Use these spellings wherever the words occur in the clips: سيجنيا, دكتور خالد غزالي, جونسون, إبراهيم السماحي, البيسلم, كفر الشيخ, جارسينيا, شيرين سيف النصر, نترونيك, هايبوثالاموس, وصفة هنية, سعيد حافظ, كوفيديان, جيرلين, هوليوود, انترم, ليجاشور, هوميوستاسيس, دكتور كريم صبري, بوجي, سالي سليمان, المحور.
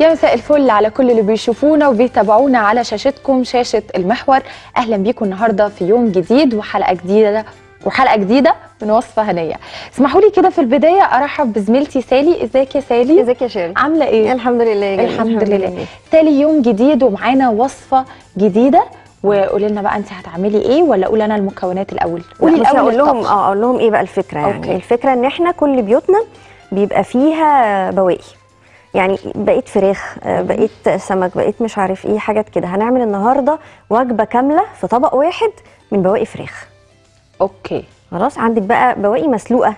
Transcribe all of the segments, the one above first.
يا مساء الفل على كل اللي بيشوفونا وبيتابعونا على شاشتكم شاشة المحور. أهلا بيكم النهاردة في يوم جديد وحلقة جديدة من وصفة هنية. اسمحوا لي كده في البداية أرحب بزميلتي سالي. ازيك يا سالي؟ ازيك يا شيرين؟ عاملة ايه؟ الحمد لله. الحمد لله. تالي يوم جديد ومعانا وصفة جديدة، وقولي لنا بقى انت هتعملي ايه، ولا اقول انا المكونات الاول؟ قولي الاول. اقول لهم ايه بقى الفكرة يعني. أوكي. الفكرة ان احنا كل بيوتنا بيبقى فيها بواقي، يعني بقيت فراخ، بقيت سمك، بقيت مش عارف ايه، حاجات كده. هنعمل النهارده وجبه كامله في طبق واحد من بواقي فراخ. اوكي خلاص. عندك بقى بواقي مسلوقه،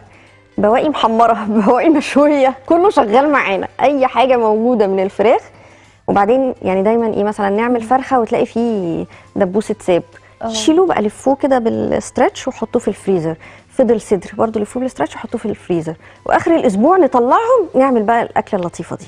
بواقي محمره، بواقي مشويه، كله شغال معانا، اي حاجه موجوده من الفراخ. وبعدين يعني دايما ايه، مثلا نعمل فرخه وتلاقي فيه دبوسه ساب، شيلوه بقى لفوه كده بالستريتش وحطوه في الفريزر. فضل صدر برضه لفوه بالستريتش وحطوه في الفريزر، واخر الاسبوع نطلعهم نعمل بقى الاكله اللطيفه دي.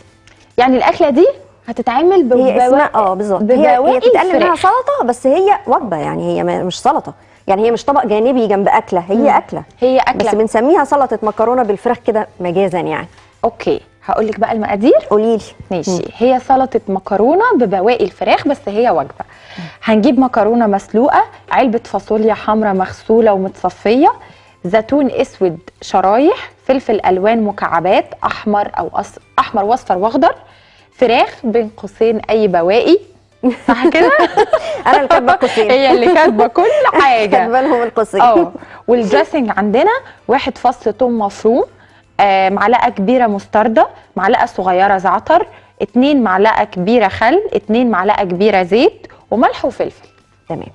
يعني الاكله دي هتتعمل ببواقي. بالظبط، هي بتتقلب منها سلطه، بس هي وجبه يعني، هي مش سلطه يعني، هي مش طبق جانبي جنب اكله، هي اكله، هي اكله، بس بنسميها سلطه مكرونه بالفراخ كده مجازا يعني. اوكي، هقول لك بقى المقادير. قولي لي. ماشي. هي سلطه مكرونه ببواقي الفراخ، بس هي وجبه. هنجيب مكرونه مسلوقه، علبه فاصوليا حمراء مغسوله ومتصفيه، زيتون اسود شرايح، فلفل الوان مكعبات، احمر واصفر واخضر، فراخ بين قوسين اي بواقي، صح كده؟ انا اللي كاتبه قوسين، هي اللي كاتبه كل حاجه، كاتبه لهم القوسين. والدريسنج عندنا 1 فص ثوم مفروم، معلقه كبيره مستردة، معلقه صغيره زعتر، 2 معلقه كبيره خل، 2 معلقه كبيره زيت، وملح وفلفل. تمام.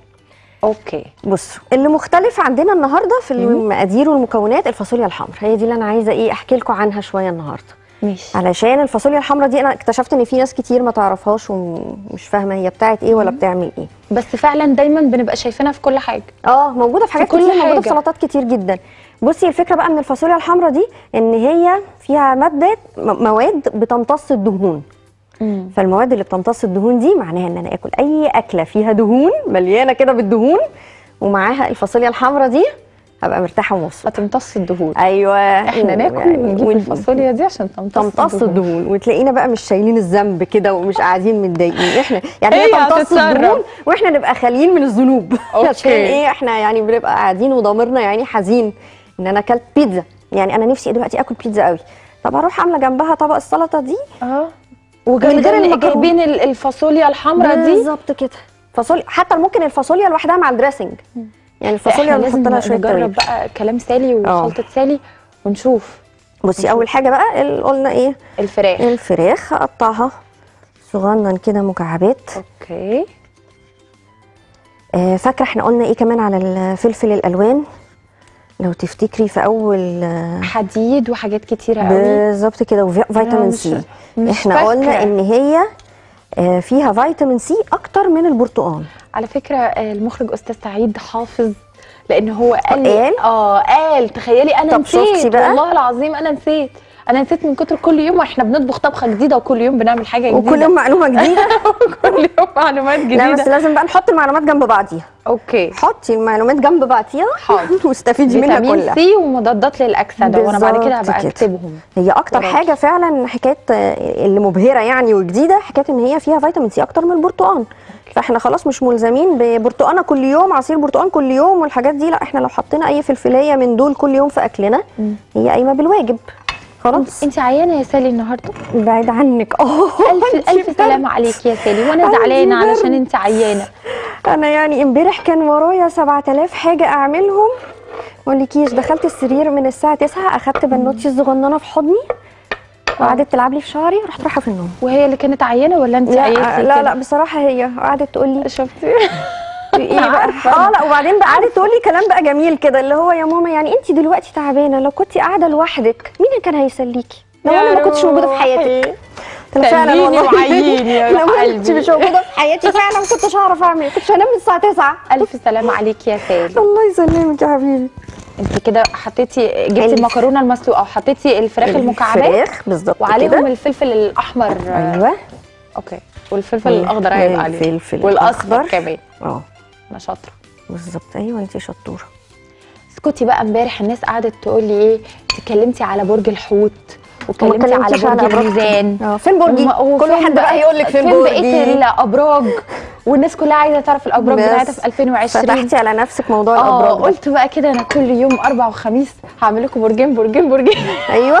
اوكي، بصوا اللي مختلف عندنا النهارده في المقادير والمكونات الفاصوليا الحمراء، هي دي اللي انا عايزه ايه احكي لكم عنها شويه النهارده. ماشي. علشان الفاصوليا الحمراء دي انا اكتشفت ان في ناس كتير ما تعرفهاش ومش فاهمه هي بتاعت ايه ولا بتعمل ايه، بس فعلا دايما بنبقى شايفينها في كل حاجه. موجوده في حاجات كتير، موجوده في سلطات كتير جدا. بصي الفكره بقى من الفاصوليا الحمراء دي ان هي فيها مواد بتمتص الدهون. فالمواد اللي بتمتص الدهون دي معناها ان انا اكل اي اكله فيها دهون، مليانه كده بالدهون، ومعاها الفاصوليا الحمراء دي هبقى مرتاحه ومبسوطه. هتمتص الدهون. ايوه، احنا ناكل يعني ونجيب الفاصوليا دي عشان تمتص الدهون، وتلاقينا بقى مش شايلين الذنب كده ومش قاعدين متضايقين، احنا يعني هي تمتص الدهون واحنا نبقى خاليين من الذنوب. عشان ايه احنا يعني بنبقى قاعدين وضميرنا يعني حزين ان انا اكلت بيتزا، يعني انا نفسي دلوقتي اكل بيتزا قوي، طب اروح عامله جنبها طبق السلطه دي جايبين الفاصوليا الحمراء دي. بالظبط كده. فاصوليا، حتى ممكن الفاصوليا لوحدها مع الدريسنج، يعني الفاصوليا اللي نحط لها شويه توابل. نجرب بقى كلام سالي وخلطه سالي ونشوف. بصي اول حاجه بقى قلنا ايه؟ الفراخ. الفراخ هقطعها صغنن كده مكعبات. اوكي. فاكره احنا قلنا ايه كمان على الفلفل الالوان؟ لو تفتكري في اول حديد وحاجات كتيره قوي. بالظبط كده، وفيتامين سي. احنا قلنا ان هي فيها فيتامين سي اكتر من البرتقال. على فكره المخرج استاذ سعيد حافظ، لان هو قال تخيلي انا نسيت بقى. والله العظيم انا نسيت من كتر كل يوم واحنا بنطبخ طبخه جديده، وكل يوم بنعمل حاجه جديده، وكل يوم معلومه جديده وكل يوم معلومات جديده. لا بس لازم بقى نحط المعلومات جنب بعضيها. اوكي، حطي المعلومات جنب بعضيها. حاضر. واستفيدي منها كلها. فيتامين سي ومضادات للاكسده، وانا بعد كده هبقى اكتبهم. هي اكتر حاجه فعلا حكايه اللي مبهره يعني وجديده، حكايه ان هي فيها فيتامين سي اكتر من البرتقال. فاحنا خلاص مش ملزمين ببرتقانه كل يوم، عصير برتقان كل يوم والحاجات دي، لا احنا لو حطينا اي فلفلايه من دول كل يوم في اكلنا هي قايمه بالواجب. خلاص. انت عيانه يا سالي النهارده؟ بعيد عنك. الف سلامه عليك يا سالي، وانا زعلانه علشان انت عيانه. انا يعني امبارح كان ورايا 7000 حاجه اعملهم، ما اقولكيش. دخلت السرير من الساعه 9، اخدت بنوتي الصغننه في حضني وقعدت تلعب لي في شعري، رحت رايحه في النوم. وهي اللي كانت عيانه ولا انت عيانه؟ لا بصراحه هي قعدت تقول لي شفتي ايه بقى. لا، وبعدين بقى قعدت تقول لي كلام بقى جميل كده، اللي هو يا ماما يعني انت دلوقتي تعبانه، لو كنت قاعده لوحدك مين اللي كان هيسليكي؟ لو انا ما كنتش موجوده في حياتك. فعلا والله وعييني يا روح قلبي، لو انت مش موجوده في حياتي فعلا ما كنتش هعرف اعمل، كنتش هنام من الساعه 9. الف سلامه عليك يا سالي. الله يسلمك يا حبيبي. انت كده حطيتي، جبتي المكرونه المسلوقه وحطيتي الفراخ المكعبات. الفراخ بالظبط كده، وعليهم الفلفل الاحمر. ايوه. اوكي، والفلفل الاخضر هيبقى عليه، والفلفل والاصفر كمان. انا شاطره. بالظبط. ايوه انت شطوره. اسكتي بقى. امبارح الناس قعدت تقول لي ايه، اتكلمتي على برج الحوت واتكلمتي على برج الميزان. فين برجي؟ كل واحد بقى هيقول لك فين برجي. فين بقيت الابراج؟ والناس كلها عايزه تعرف الابراج بتاعتها في 2020. فتحتي على نفسك موضوع الابراج. قلت بقى كده انا كل يوم اربع وخميس هعمل لكم برجين برجين برجين. ايوه.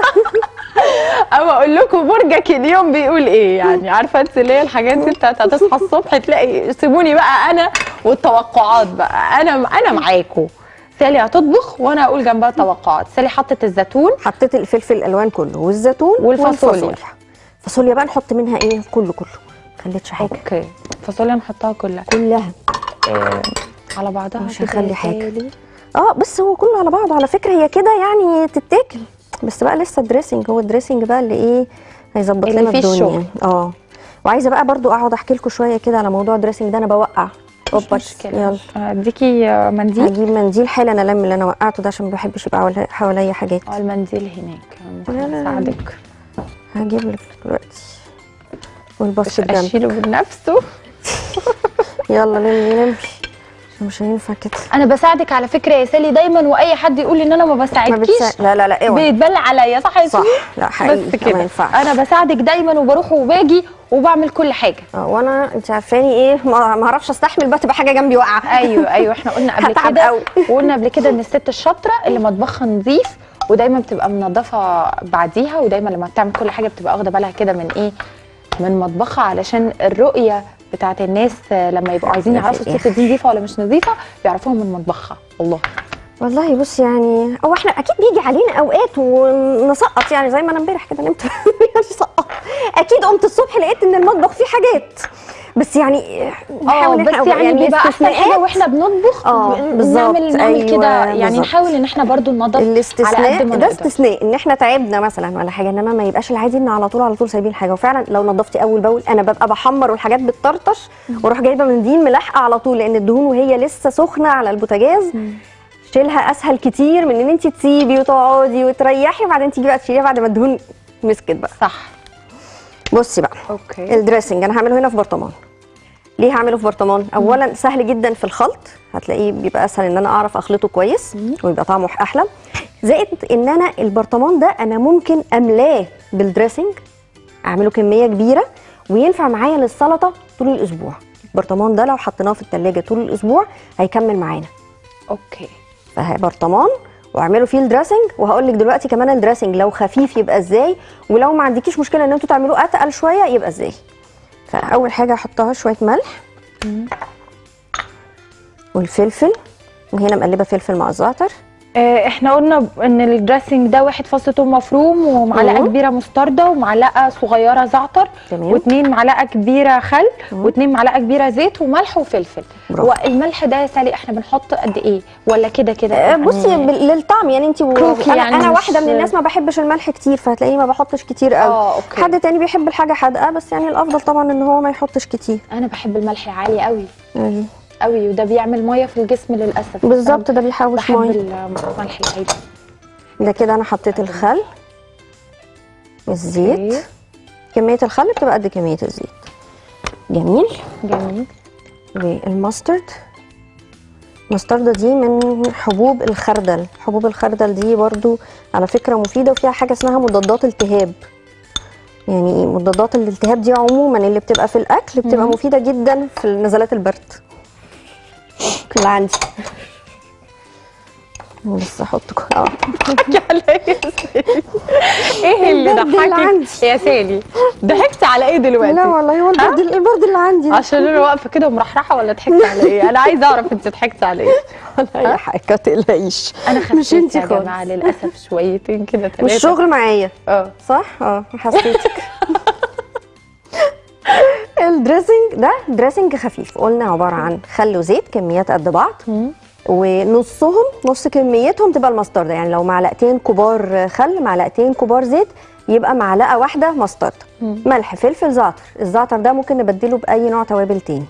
او اقول لكم برجك اليوم بيقول ايه، يعني عارفه انت اللي هي الحاجات دي بتاعت هتصحى الصبح تلاقي سيبوني بقى انا والتوقعات بقى، انا معاكم. سالي هتطبخ وانا اقول جنبها توقعات. سالي حطت الزيتون، حطيت الفلفل الالوان كله والزيتون والفاصوليا. فاصوليا بقى نحط منها ايه؟ كله ما خليتش حاجه. اوكي الفاصوليا نحطها كلها على بعضها، مش هخلي حاجه. بس هو كله على بعضه على فكره، هي كده يعني تتاكل، بس بقى لسه الدريسنج، هو الدريسنج بقى اللي ايه هيظبط لنا الدنيا. وعايزه بقى برضو اقعد احكي لكم شويه كده على موضوع الدريسنج ده. انا بوقع مشكلة. يلا اديكي منديل، هجيب منديل حالا انا اللي انا وقعته ده عشان ما بحبش يبقى حواليا حاجات. المنديل هناك هساعدك، هجيب لك دلوقتي. والبص بجد اشيله بنفسه. يلا نمشي مش هينفع كده. انا بساعدك على فكره يا سالي دايما، واي حد يقول ان انا ما بساعدكيش لا اوعي بيتبلى عليا. صح لا حقيقي ما ينفعش. انا بساعدك دايما وبروح وباجي وبعمل كل حاجه. وانا انت عارفاني ايه، ما اعرفش استحمل بقى تبقى حاجه جنبي واقعه. ايوه احنا قلنا قبل كده وقلنا قبل كده ان الست الشاطره اللي مطبخها نظيف ودايما بتبقى منظفه بعديها، ودايما لما بتعمل كل حاجه بتبقى واخده بالها كده من ايه، من مطبخها، علشان الرؤيه بتاعت الناس لما يبقوا عايزين يعرفوا الست دي نظيفه ولا مش نظيفه بيعرفوها من مطبخها. والله بص يعني هو احنا اكيد بيجي علينا اوقات ونسقط، يعني زي ما انا امبارح كده نمت سقط. اكيد قمت الصبح لقيت ان المطبخ فيه حاجات، بس يعني نحاول بس يعني بيبقى احسن حاجه واحنا بنطبخ نعمل كده، يعني نحاول ان احنا برضو ننظف على قد ما ده استثناء ان احنا تعبنا مثلا ولا حاجه، انما ما يبقاش العادي ان على طول سايبين حاجه. وفعلا لو نظفتي اول باول، انا ببقى بحمر والحاجات بتطرطش واروح جايبه منديل ملاحقه على طول، لان الدهون وهي لسه سخنه على البوتاجاز شيلها اسهل كتير من ان انت تسيبي وتقعدي وتريحي وبعدين تيجي بقى تشيليها بعد ما الدهون مسكت بقى. صح. بصي بقى اوكي الدريسنج انا هعمله هنا في برطمان. ليه هعمله في برطمان؟ اولا سهل جدا في الخلط، هتلاقيه بيبقى اسهل ان انا اعرف اخلطه كويس ويبقى طعمه احلى، زائد ان انا البرطمان ده انا ممكن املاه بالدريسنج، اعمله كميه كبيره وينفع معايا للسلطه طول الاسبوع. البرطمان ده لو حطيناه في الثلاجه طول الاسبوع هيكمل معانا. اوكي برطمان واعملوا فيه الدريسنج، وهقول لك دلوقتي كمان الدريسنج لو خفيف يبقى ازاي، ولو ما عندكيش مشكله ان انتوا تعملوه اتقل شويه يبقى ازاي. فاول حاجه احطها شويه ملح والفلفل، وهنا مقلبه فلفل مع الزعتر. احنا قلنا ان الدريسنج ده 1 فص ثوم مفروم، ومعلقه كبيره مستردة، ومعلقه صغيره زعتر، و2 معلقه كبيره خل، و2 معلقه كبيره زيت، وملح وفلفل. والملح ده يا سالي احنا بنحط قد ايه ولا كده كده؟ بصي للطعم يعني انت يعني انا واحده من الناس ما بحبش الملح كتير، فهتلاقيني ما بحطش كتير قوي. حد تاني بيحب الحاجه حادقه، بس يعني الافضل طبعا ان هو ما يحطش كتير. انا بحب الملح عالي قوي وده بيعمل ميه في الجسم للاسف. بالظبط ده بيحوش ميه. بحب الملح العادي ده كده. انا حطيت الخل والزيت، كميه الخل بتبقى قد كميه الزيت. جميل. والماسترد، الماسترده دي من حبوب الخردل. حبوب الخردل دي برضو على فكره مفيده، وفيها حاجه اسمها مضادات التهاب. يعني ايه مضادات الالتهاب دي؟ عموما اللي بتبقى في الاكل بتبقى مفيده جدا في نزلات البرد. اللي عندي لسه احط ضحكي عليا يا سالي. ايه اللي ضحكك يا سالي؟ ضحكت على ايه دلوقتي؟ لا والله هو البرد اللي عندي عشان انا واقفه كده ومرحرحه، ولا ضحكت على ايه؟ انا عايزه اعرف انت ضحكت على ايه. والله يا حاجه ما تقلقيش، انا خفيت يا جماعه للاسف شويتين كده 3 والشغل معايا. صح حسيتك. الدريسنج ده دريسنج خفيف، قلنا عباره عن خل وزيت كميات قد بعض، ونصهم نص كميتهم تبقى المستردة. يعني لو معلقتين كبار خل، معلقتين كبار زيت، يبقى معلقه واحده مستردة. ملح، فلفل، زعتر. الزعتر ده ممكن نبدله باي نوع توابل تاني،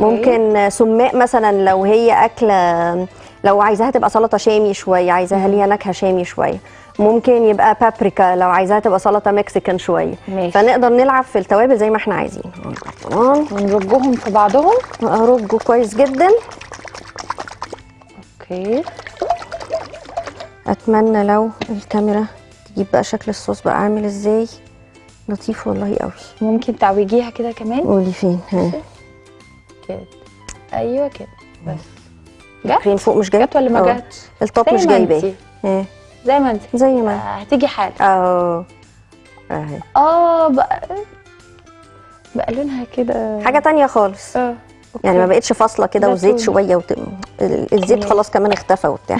ممكن سماق مثلا لو هي اكله، لو عايزاها تبقى سلطه شامي شويه، عايزاها ليها نكهه شامي شويه، ممكن يبقى بابريكا لو عايزاها تبقى سلطه مكسيكان شويه. فنقدر نلعب في التوابل زي ما احنا عايزين. ونرجهم في بعضهم، ارجه كويس جدا. اتمنى لو الكاميرا تجيب بقى شكل الصوص بقى عامل ازاي، لطيف والله قوي. ممكن تعوجيها كده كمان؟ قولي فين كده. ايوه كده بس. جت فوق مش جت ولا ما جاتش؟ الطاق مش جايباه. زي ما انت زي ما هتيجي حاله اهي. بقى لونها كده حاجه تانية خالص. يعني ما بقتش فاصله كده وزيت شويه الزيت خلاص كمان اختفى وبتاع.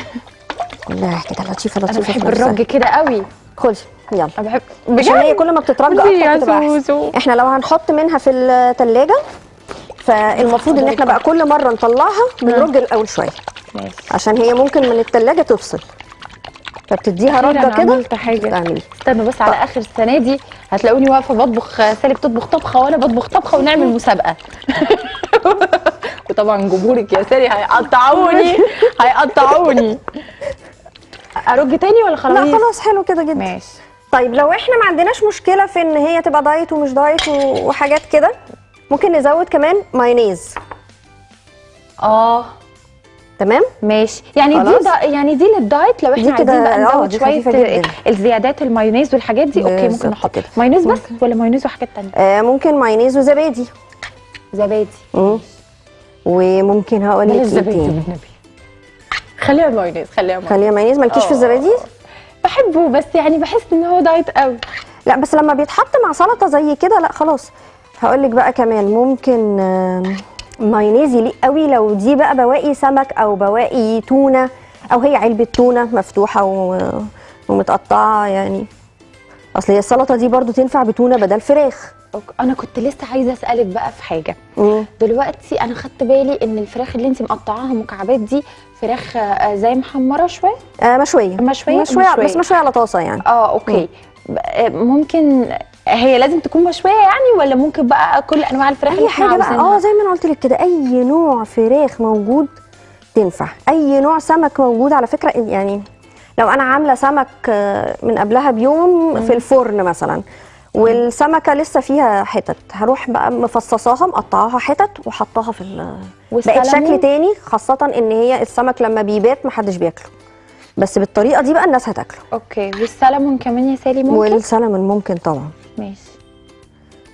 والله كده لطيفه لطيفه. انا بحب الرج كده قوي. خدي يلا. انا بحب عشان هي كل ما بتترج اكتر بتبقى احسن. احنا لو هنحط منها في الثلاجه فالمفروض ان احنا بقى كل مره نطلعها بنرج الاول شويه عشان هي ممكن من الثلاجه تفصل، فبتديها رده كده. استنوا بس على اخر السنه دي هتلاقوني واقفه بطبخ، سالي بتطبخ طبخه وانا بطبخ طبخه ونعمل مسابقه. وطبعا جمهورك يا سالي هيقطعوني هيقطعوني. ارج تاني ولا خلاص؟ لا خلاص حلو كده جدا. ماشي. طيب لو احنا ما عندناش مشكله في ان هي تبقى دايت ومش دايت وحاجات كده، ممكن نزود كمان مايونيز. تمام ماشي. يعني دي للدايت لو احنا عايزين بقى نزود شويه الزيادات المايونيز والحاجات دي. اوكي ممكن نحط مايونيز بس ولا مايونيز وحاجات ثانيه؟ ممكن مايونيز وزبادي. زبادي وممكن هقول لك زبادي بالنبي. خليها مايونيز خليها مايونيز. مالكيش في الزبادي؟ بحبه بس يعني بحس ان هو دايت قوي. لا بس لما بيتحط مع سلطه زي كده لا خلاص. هقول لك بقى كمان ممكن مايونيز يليق قوي لو دي بقى بواقي سمك او بواقي تونه، او هي علبه تونه مفتوحه ومتقطعه. يعني اصل هي السلطه دي برضو تنفع بتونه بدل فراخ. انا كنت لسه عايزه اسالك بقى في حاجه. دلوقتي انا خدت بالي ان الفراخ اللي انت مقطعاها مكعبات دي فراخ زي محمره شويه، مشويه بس مشويه على طاسه يعني. اوكي. ممكن هي لازم تكون مشويه يعني ولا ممكن بقى كل انواع الفراخ؟ اي حاجه بقى. زي ما انا قلت لك كده، اي نوع فراخ موجود تنفع، اي نوع سمك موجود على فكره. يعني لو انا عامله سمك من قبلها بيوم في الفرن مثلا والسمكه لسه فيها حتت، هروح بقى مفصصاها مقطعاها حتت وحطاها في بقت شكل تاني، خاصه ان هي السمك لما بيبات محدش بياكله، بس بالطريقه دي بقى الناس هتاكله. اوكي. والسلمون كمان يا سالي ممكن؟ والسلمون ممكن طبعا. ماشي.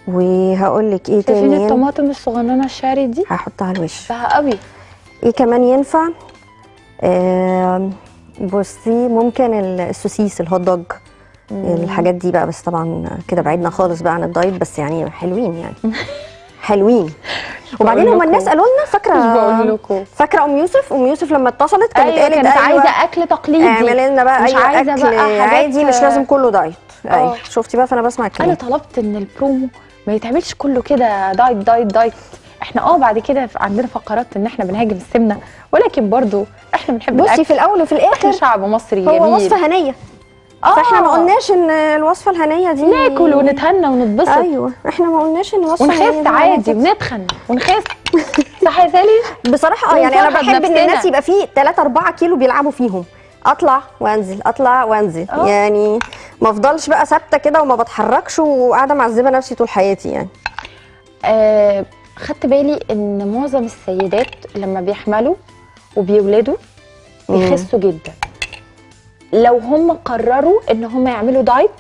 وهقول لك ايه تاني؟ شايفين الطماطم الصغننه الشعري دي؟ هحطها على الوش. بحبها قوي. ايه كمان ينفع؟ بصي ممكن السوسيس، الهوت دوج، الحاجات دي بقى. بس طبعا كده بعيدنا خالص بقى عن الدايت، بس يعني حلوين يعني. حلوين. وبعدين هما الناس قالوا لنا، فاكره ام يوسف لما اتصلت كانت قالت كانت عايزه اكل تقليدي، اعملي لنا بقى اي اكل بقى عادي مش لازم كله دايت. شفتي بقى؟ فانا بسمع الكلام. انا طلبت ان البرومو ما يتعملش كله كده دايت دايت دايت. احنا بعد كده عندنا فقرات ان احنا بنهاجم السمنه، ولكن برضو احنا بنحب الاكل. بصي في الاول وفي الاخر شعب مصري جميل، هو وصفه هنيه. فاحنا ما قلناش ان الوصفه الهنيه دي ناكل ونتهنى ونتبسط. ايوه احنا ما قلناش ان الوصفه ونخس عادي بنتخن ونخس. صح يا سالي؟ بصراحه يعني انا بحب ان الناس يبقى فيه 3 4 كيلو بيلعبوا فيهم، اطلع وانزل اطلع وانزل. يعني ما افضلش بقى ثابته كده وما بتحركش وقاعده معذبه نفسي طول حياتي يعني. خدت بالي ان معظم السيدات لما بيحملوا وبيولدوا بيخسوا جدا. لو هم قرروا ان هم يعملوا دايت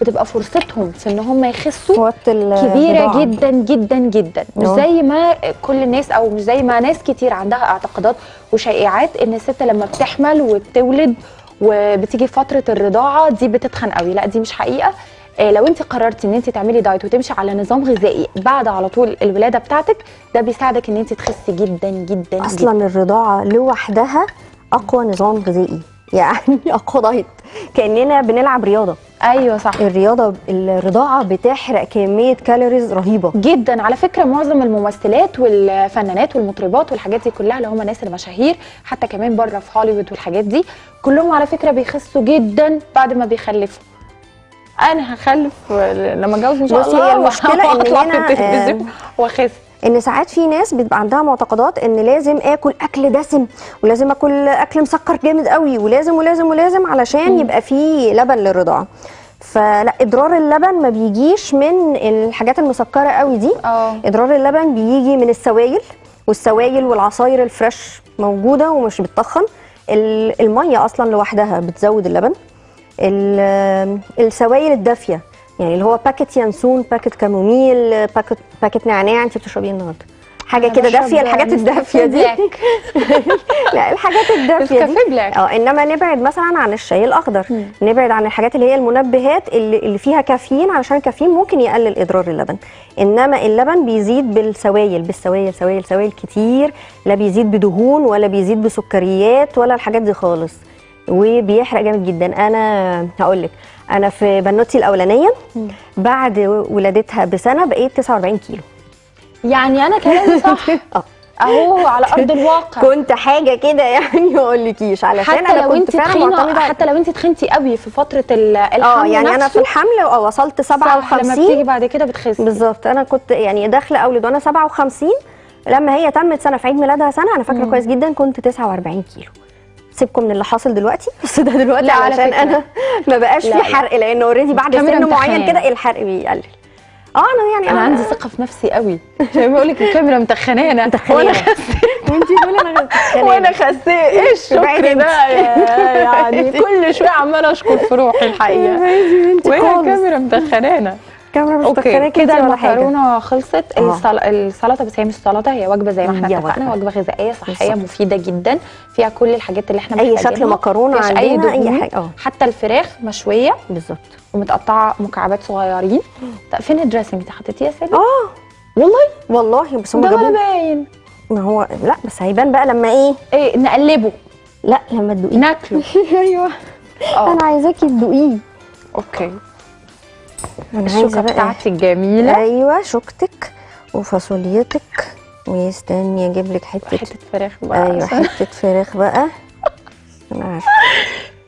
بتبقى فرصتهم في ان هم يخسوا كبيره جدا جدا جدا. مش زي ما كل الناس، او مش زي ما ناس كتير عندها اعتقادات وشائعات ان الست لما بتحمل وبتولد وبتيجي فتره الرضاعه دي بتتخن قوي. لا دي مش حقيقه. لو انت قررتي ان انت تعملي دايت وتمشي على نظام غذائي بعد على طول الولاده بتاعتك، ده بيساعدك ان انت تخسي جدا جدا. اصلا جداً. الرضاعه لوحدها اقوى نظام غذائي، يعني اقوى دايت، كاننا بنلعب رياضه. ايوه صح. الرياضه الرضاعه بتحرق كميه كالوريز رهيبه جدا. على فكره معظم الممثلات والفنانات والمطربات والحاجات دي كلها اللي هم ناس المشاهير حتى كمان بره في هوليوود والحاجات دي كلهم على فكره بيخسوا جدا بعد ما بيخلفوا. انا هخلف لما اتجوز ان شاء الله. هي المشكله ان انا واخس، ان ساعات في ناس بيبقى عندها معتقدات ان لازم اكل اكل دسم ولازم اكل اكل مسكر جامد قوي ولازم ولازم ولازم علشان يبقى فيه لبن للرضاعه. فلا، اضرار اللبن ما بيجيش من الحاجات المسكره قوي دي. اضرار اللبن بيجي من السوائل، والسوائل والعصاير الفريش موجوده ومش بتطخن. الميه اصلا لوحدها بتزود اللبن. السوائل الدافيه، يعني اللي هو باكت ينسون، باكت كاموميل، باكت نعناع. انت بتشربيه النهارده حاجه كده دافيه؟ الحاجات الدافيه دي لا، الحاجات الدافيه دي انما نبعد مثلا عن الشاي الاخضر، نبعد عن الحاجات اللي هي المنبهات اللي فيها كافيين، علشان الكافيين ممكن يقلل اضرار اللبن. انما اللبن بيزيد بالسوائل، سوائل كتير، لا بيزيد بدهون ولا بيزيد بسكريات ولا الحاجات دي خالص، وبيحرق جامد جدا. انا هقول لك، انا في بنوتي الاولانيه بعد ولادتها بسنه بقيت 49 كيلو. يعني انا كلامي صح اهو على ارض الواقع. كنت حاجه كده يعني، ما اقولكيش، علشان انا كنت فعلا معتمده. حتى لو انت تخنتي قوي في فتره الحمل يعني نفسه. انا في الحمل وصلت 57، لما بتيجي بعد كده بتخسي بالظبط. انا كنت يعني داخله اولد وانا 57، لما هي تمت سنه في عيد ميلادها سنه، انا فاكره كويس جدا، كنت 49 كيلو. سيبكم من اللي حاصل دلوقتي، بس ده دلوقتي علشان انا ما بقاش في حرق، لان اوريدي بعد سن معين كده الحرق بيقلل. انا يعني انا عندي ثقه في نفسي قوي، زي ما بقول لك الكاميرا متخنانه وانا خسيت وانتي تقولي انا خسيت وانا خسيت. ايه الشكر ده يعني؟ كل شويه عماله اشكر في روحي الحقيقه، وهي الكاميرا متخنانه، الكاميرا مش متخنانه كده ولا حاجه. المكرونه خلصت. السلطه، بس هي مش سلطه، هي وجبه زي ما احنا اتفقنا، وجبه غذائيه صحيه مفيده جدا، فيها كل الحاجات اللي احنا محتاجينها. اي شكل مكرونه عندنا، اي حاجه، حتى الفراخ مشويه بالظبط ومتقطعه مكعبات صغيرين. فين الدريسنج دي؟ حطيتيه يا سالي؟ والله بس هم جابوه. ده ولا باين؟ ما هو لا، بس هيبان بقى لما ايه نقلبه، لا لما تدوقيه ناكله ايوه انا عايزاكي تدوقيه. اوكي، الشوكه بتاعتي الجميله. ايوه، شوكتك وفاصوليتك، واستني اجيب لك حته فراخ بقى. ايوه، حته فراخ بقى انا عارفه.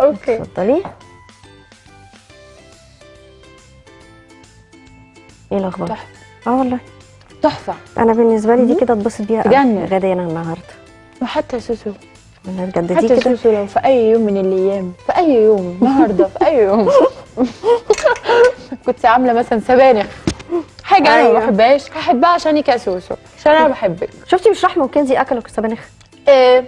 اوكي، اتفضلي. ايه الاخبار؟ تحفه. والله تحفه. انا بالنسبه لي دي كده اتبسط بيها قوي غدانا النهارده، وحتى سوسو. انا بجد دي كده حتى سوسو لو في اي يوم من الايام، في اي يوم النهارده، في اي يوم كنت عامله مثلا سبانخ، حاجه انا ما بحبهاش، هحبها عشان كاسوسو، عشان انا بحبك. شفتي مش رحمه وكنزي اكلوا السبانخ؟ ايه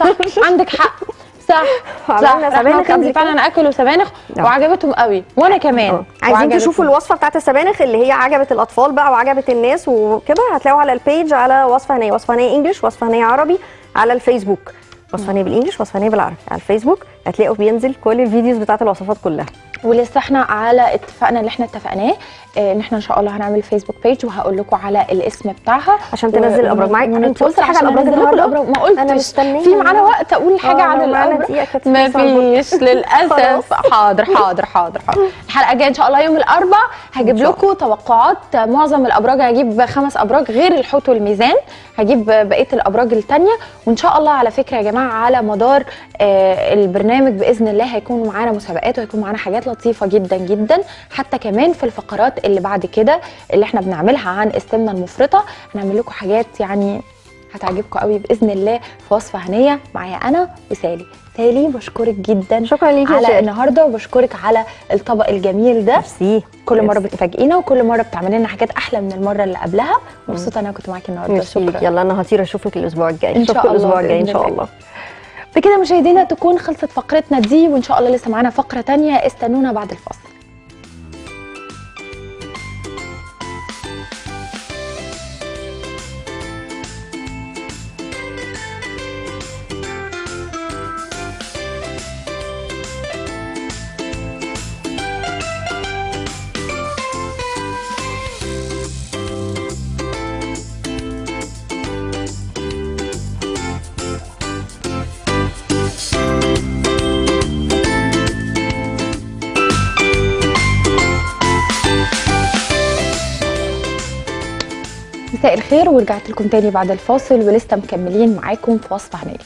صح عندك حق، صح. احنا كان فعلا اكلوا سبانخ وعجبتهم قوي، وانا كمان. عايزين تشوفوا الوصفه بتاعت السبانخ اللي هي عجبت الاطفال بقى وعجبت الناس وكده، هتلاقوا على البيج، على وصفه هنيه، وصفه هنيه انجلش، وصفه هنيه عربي على الفيسبوك، وصفه هنيه بالانجلش، وصفه هنيه بالعربي على الفيسبوك. هتلاقوا بينزل كل الفيديوز بتاعت الوصفات كلها. ولسه احنا على اتفقنا اللي احنا اتفقناه ان احنا ان شاء الله هنعمل فيسبوك بيج، وهقول لكم على الاسم بتاعها عشان تنزل الابراج معاك. انت قلت حاجه عن الابراج النهارده؟ ما قلتش، انا مستنيه في معانا وقت اقول حاجه عن الابراج. ما فيش للاسف. حاضر. الحلقه الجايه ان شاء الله يوم الاربعاء هجيب لكم توقعات معظم الابراج. هجيب 5 ابراج غير الحوت والميزان، هجيب بقيه الابراج الثانيه. وان شاء الله على فكره يا جماعه على مدار البرنامج باذن الله هيكون معانا مسابقات، وهيكون معانا حاجات لطيفه جدا جدا، حتى كمان في الفقرات اللي بعد كده اللي احنا بنعملها عن السمنه المفرطه هنعمل لكم حاجات يعني هتعجبكم قوي باذن الله في وصفه هنيه. معايا انا وسالي. سالي، بشكرك جدا. شكرا ليكي على النهارده، وبشكرك على الطبق الجميل ده. ميرسي. كل مره بتفاجئينا، وكل مره بتعملي لنا حاجات احلى من المره اللي قبلها. مبسوطه انا كنت معاكي النهارده. شكرا. يلا انا هطير اشوفك الاسبوع الجاي ان شاء الله. بكده مشاهدينا تكون خلصت فقرتنا دي، وان شاء الله لسه معانا فقره تانية. استنونا بعد الفاصل. الخير، ورجعت لكم تاني بعد الفاصل، ولسه مكملين معاكم في وصفه هنيه.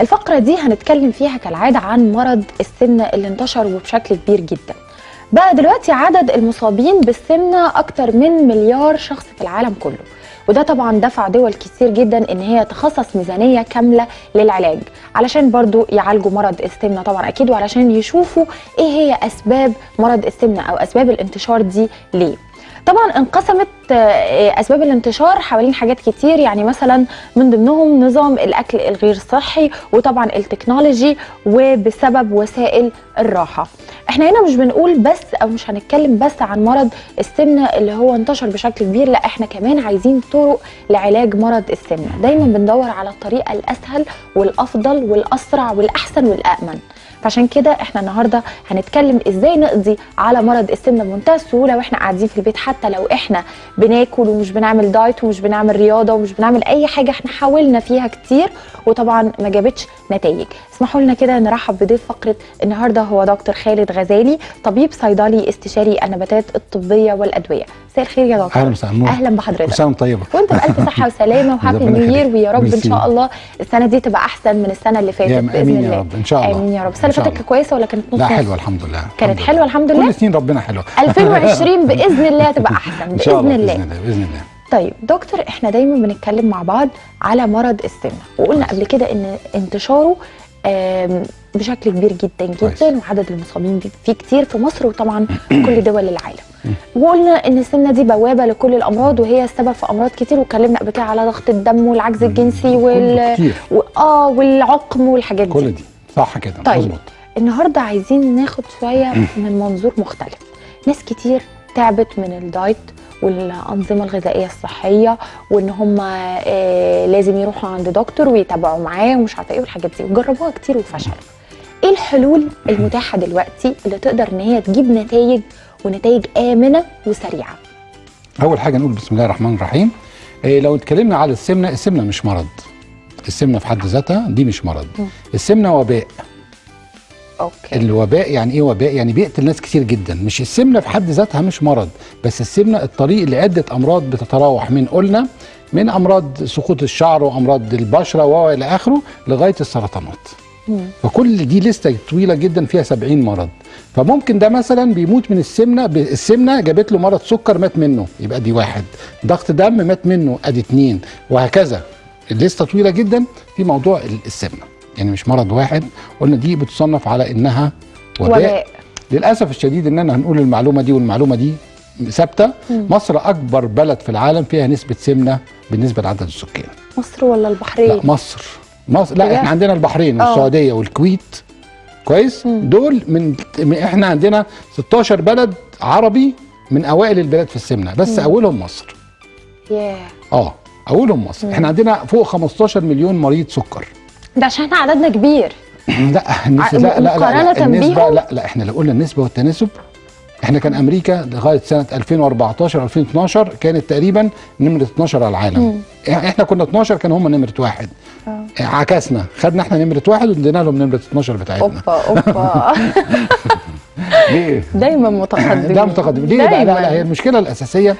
الفقره دي هنتكلم فيها كالعاده عن مرض السمنه اللي انتشر وبشكل كبير جدا. بقى دلوقتي عدد المصابين بالسمنه اكتر من 1 مليار شخص في العالم كله، وده طبعا دفع دول كتير جدا ان هي تخصص ميزانيه كامله للعلاج، علشان برضو يعالجوا مرض السمنه طبعا اكيد، وعلشان يشوفوا ايه هي اسباب مرض السمنه او اسباب الانتشار دي ليه. طبعا انقسمت اسباب الانتشار حوالين حاجات كتير، يعني مثلا من ضمنهم نظام الاكل الغير صحي وطبعا التكنولوجي وبسبب وسائل الراحه. احنا هنا مش بنقول بس او مش هنتكلم بس عن مرض السمنه اللي هو انتشر بشكل كبير، لا احنا كمان عايزين طرق لعلاج مرض السمنه. دايما بندور على الطريقه الاسهل والافضل والاسرع والاحسن والامن، فعشان كده احنا النهارده هنتكلم ازاي نقضي على مرض السمنه بمنتهى السهوله واحنا قاعدين في البيت، حتى لو احنا بناكل ومش بنعمل دايت ومش بنعمل رياضه ومش بنعمل اي حاجه. احنا حاولنا فيها كتير وطبعا ما جابتش نتائج. اسمحوا لنا كده نرحب بضيف فقره النهارده، هو دكتور خالد غزالي، طبيب صيدلي استشاري النباتات الطبيه والادويه. مساء الخير يا دكتور. اهلا بحضرتك. مساء طيبه وانت بألف صحه وسلامه وهابي نيو يير، ويا رب ان شاء الله السنه دي تبقى احسن من السنه اللي فاتت باذن الله. ان شاء الله. امين يا رب. السنه اللي فاتت كانت كويسه ولا كانت نص؟ لا حلوه الحمد لله. كانت حلوه الحمد لله. كل سنين ربنا حلوه. 2020 باذن الله تبقى احسن باذن الله. باذن الله. طيب دكتور، احنا دايما بنتكلم مع بعض على مرض السمنه، وقلنا قبل كده ان انتشاره بشكل كبير جدا جدا وعدد المصابين فيه كتير في مصر وطبعا كل دول العالم، وقلنا ان السمنه دي بوابه لكل الامراض وهي السبب في امراض كتير، واتكلمنا قبل كده على ضغط الدم والعجز الجنسي والعقم والحاجات دي كل دي صح كده. طيب مزبط. النهارده عايزين ناخد شويه من منظور مختلف. ناس كتير تعبت من الدايت والأنظمة الغذائية الصحية وإن هم لازم يروحوا عند دكتور ويتابعوا معاه ومش عارفة إيه والحاجات دي، وجربوها كتير وفشلوا. إيه الحلول المتاحة دلوقتي اللي تقدر إن هي تجيب نتائج ونتائج آمنة وسريعة؟ أول حاجة نقول بسم الله الرحمن الرحيم. لو اتكلمنا على السمنة، السمنة مش مرض. السمنة في حد ذاتها دي مش مرض. السمنة وباء. أوكي. الوباء يعني ايه وباء؟ يعني بيقتل ناس كتير جدا. مش السمنه في حد ذاتها مش مرض، بس السمنه الطريق اللي ادت امراض بتتراوح من قلنا من امراض سقوط الشعر وامراض البشره والى اخره لغايه السرطانات. فكل دي لسته طويله جدا فيها 70 مرض. فممكن ده مثلا بيموت من السمنه، السمنه جابت له مرض سكر مات منه، يبقى دي واحد. ضغط دم مات منه، ادي اتنين، وهكذا. اللسته طويله جدا في موضوع السمنه، يعني مش مرض واحد. قلنا دي بتصنف على انها وباء. للاسف الشديد ان انا هنقول المعلومه دي والمعلومه دي ثابته. مصر اكبر بلد في العالم فيها نسبه سمنه بالنسبه لعدد السكان. مصر ولا البحرين؟ لا مصر. لا احنا عندنا البحرين والسعوديه والكويت. كويس. دول احنا عندنا 16 بلد عربي من اوائل البلاد في السمنه، بس اولهم مصر. اولهم مصر. احنا عندنا فوق 15 مليون مريض سكر. ده عشان احنا عددنا كبير. لا النسبه لا احنا لو قلنا النسبه والتناسب، احنا كان امريكا لغايه سنه 2014 2012 كانت تقريبا نمره 12 على العالم. احنا كنا 12، كان هم نمره واحد. عكسنا، خدنا احنا نمره واحد وادينا لهم نمره 12 بتاعتنا. اوبا ليه؟ دايما متقدمين. ده متقدم ليه بقى؟ لا هي المشكله الاساسيه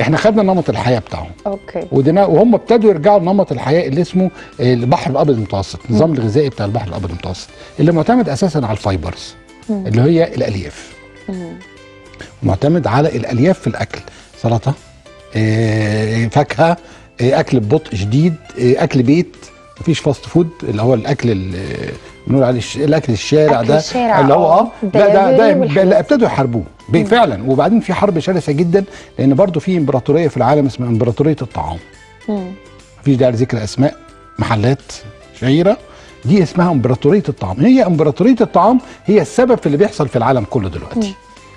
احنا خدنا نمط الحياه بتاعهم. اوكي. وهم ابتدوا يرجعوا لنمط الحياه اللي اسمه البحر الابيض المتوسط، النظام الغذائي بتاع البحر الابيض المتوسط اللي معتمد اساسا على الفايبرز اللي هي الالياف. معتمد على الالياف في الاكل، سلطه، فاكهه، اكل ببطء شديد، اكل بيت، مفيش فاست فود اللي هو الاكل بنقول عليه الاكل الشارع ده اللي هو ده ابتدوا يحاربوه فعلا. وبعدين في حرب شرسه جدا، لان برضو في امبراطوريه في العالم اسمها امبراطوريه الطعام. مفيش داعي لذكر اسماء محلات شهيره، دي اسمها امبراطوريه الطعام. هي امبراطوريه الطعام هي السبب في اللي بيحصل في العالم كله دلوقتي.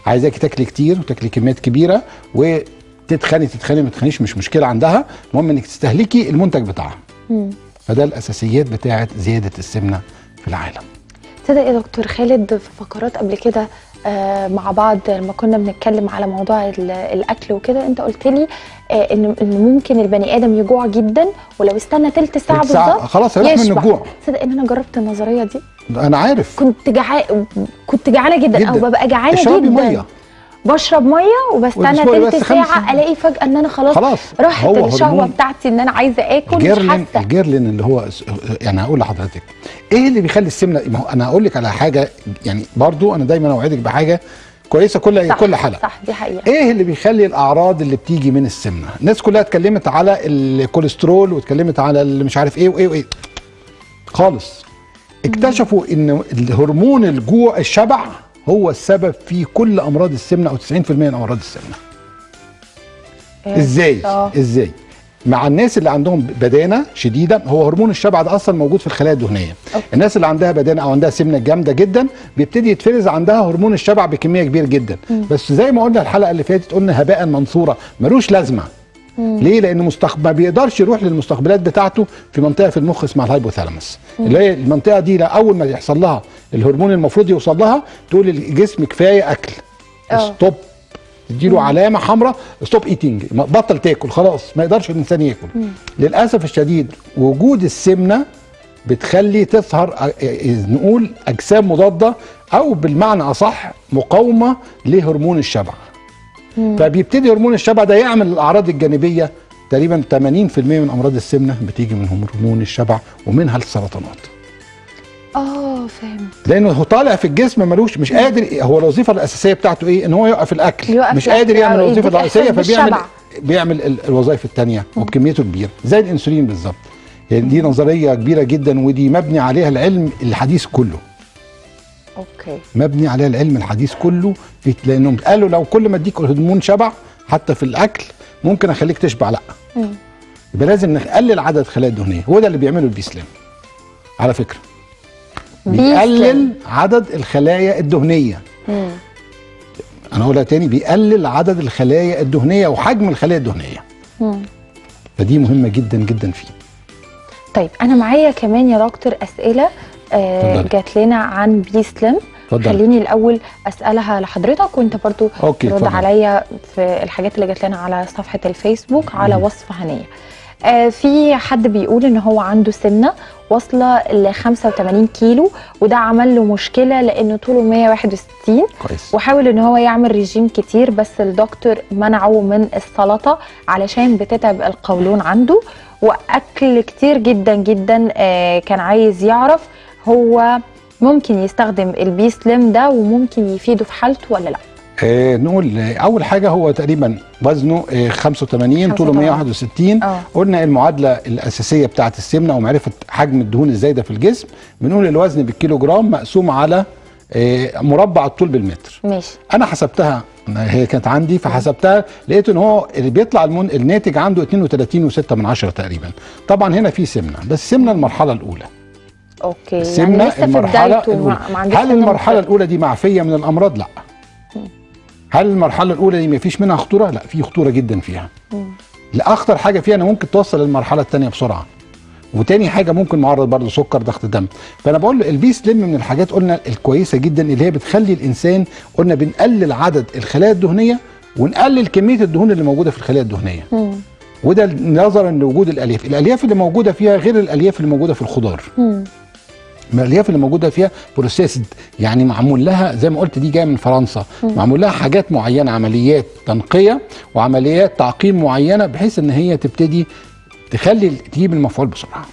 عايزاك تاكلي كتير وتاكلي كميات كبيره وتتخني ما تتخنيش مش مشكله عندها، المهم انك تستهلكي المنتج بتاعها. فده الاساسيات بتاعه زياده السمنه في العالم. تصدق يا دكتور خالد في فقرات قبل كده مع بعض لما كنا بنتكلم على موضوع الاكل وكده، انت قلت لي ان ممكن البني ادم يجوع جدا ولو استنى تلت ساعه بالظبط خلاص هيروح من الجوع. تصدق ان انا جربت النظريه دي؟ انا عارف. كنت جعانه جدا او ببقى جعانه جدا، بشرب ميه وبستنى تلت ساعه الاقي فجاه ان انا خلاص راحت الشهوه بتاعتي ان انا عايزه اكل. الجيرلين اللي هو يعني هقول لحضرتك ايه اللي بيخلي السمنه. ما هو انا هقول لك على حاجه، يعني برضو انا دايما اوعدك بحاجه كويسه كل حلقه. صح دي حقيقه. ايه اللي بيخلي الاعراض اللي بتيجي من السمنه؟ الناس كلها اتكلمت على الكوليسترول واتكلمت على اللي مش عارف ايه وايه وايه خالص. اكتشفوا ان الهرمون الجوع الشبع هو السبب في كل امراض السمنه او 90% من امراض السمنه. ازاي؟ ازاي؟ مع الناس اللي عندهم بدانه شديده، هو هرمون الشبع ده اصلا موجود في الخلايا الدهنيه. الناس اللي عندها بدانه او عندها سمنه جامده جدا بيبتدي يتفرز عندها هرمون الشبع بكميه كبيره جدا. بس زي ما قلنا الحلقه اللي فاتت، قلنا هباء منثورا ملوش لازمه. ليه؟ لان ما بيقدرش يروح للمستقبلات بتاعته في منطقه في المخ اسمها الهايبوثالاموس، اللي هي المنطقه دي اول ما يحصل لها الهرمون المفروض يوصل لها تقول للجسم كفايه اكل، ستوب، تديله علامه حمراء ستوب ايتنج، بطل تاكل خلاص، ما يقدرش الانسان ياكل. للاسف الشديد وجود السمنه بتخلي تظهر نقول اجسام مضاده، او بالمعنى اصح مقاومه لهرمون الشبع. فبيبتدي هرمون الشبع ده يعمل الاعراض الجانبيه، تقريبا 80% من امراض السمنه بتيجي من هرمون الشبع ومنها السرطانات. فهمت. لانه هو طالع في الجسم ملوش، مش قادر، هو الوظيفه الاساسيه بتاعته ايه؟ ان هو يوقف الاكل، مش قادر يعمل الوظيفه الرئيسيه، فبيعمل الوظائف الثانيه وبكميته كبيره زي الانسولين بالظبط. يعني دي نظريه كبيره جدا، ودي مبني عليها العلم الحديث كله. اوكي. مبني عليها العلم الحديث كله، لانهم قالوا لو كل ما اديك هرمون شبع حتى في الاكل ممكن اخليك تشبع، لا. يبقى لازم نقلل عدد الخلايا الدهنيه، وده اللي بيعمله البيسلم على فكره. بيقلل عدد الخلايا الدهنيه. انا اقولها تاني، بيقلل عدد الخلايا الدهنيه وحجم الخلايا الدهنيه. فدي مهمه جدا جدا فيه. طيب انا معايا كمان يا دكتور اسئله جات لنا عن بيسلم، خليني الاول اسالها لحضرتك وانت برضو ترد عليا في الحاجات اللي جات لنا على صفحه الفيسبوك على وصفه هنيه. في حد بيقول ان هو عنده سمنه واصله ل 85 كيلو، وده عمل له مشكله لانه طوله 161. كويس. وحاول ان هو يعمل ريجيم كتير، بس الدكتور منعه من السلطه علشان بتتعب القولون عنده، واكل كتير جدا جدا. كان عايز يعرف هو ممكن يستخدم البيسلم ده وممكن يفيده في حالته ولا لا؟ نقول اول حاجه هو تقريبا وزنه 85، طوله 161. قلنا المعادله الاساسيه بتاعه السمنه ومعرفه حجم الدهون الزايده في الجسم، بنقول الوزن بالكيلو جرام مقسوم على مربع الطول بالمتر. ماشي. انا حسبتها، هي كانت عندي فحسبتها، لقيت ان هو اللي بيطلع الناتج عنده 32.6 تقريبا. طبعا هنا في سمنه، بس سمنه المرحله الاولى. اوكي. سمنه يعني المرحله الاولى. هل المرحله الاولى دي معفيه من الامراض؟ لا. هل المرحله الاولى دي ما فيش منها خطوره؟ لا، في خطوره جدا فيها. اخطر حاجه فيها انا ممكن توصل للمرحله الثانيه بسرعه، وتاني حاجه ممكن معرض برضه سكر، ضغط دم. فانا بقول له البيسلم من الحاجات قلنا الكويسه جدا، اللي هي بتخلي الانسان، قلنا بنقلل عدد الخلايا الدهنيه ونقلل كميه الدهون اللي موجوده في الخلايا الدهنيه. وده نظرا لوجود الالياف اللي موجوده فيها غير الالياف اللي موجوده في الخضار. الالياف اللي موجوده فيها بروسيسد، يعني معمول لها زي ما قلت دي جايه من فرنسا، معمول لها حاجات معينه، عمليات تنقيه وعمليات تعقيم معينه، بحيث ان هي تبتدي تخلي تجيب المفعول بسرعه.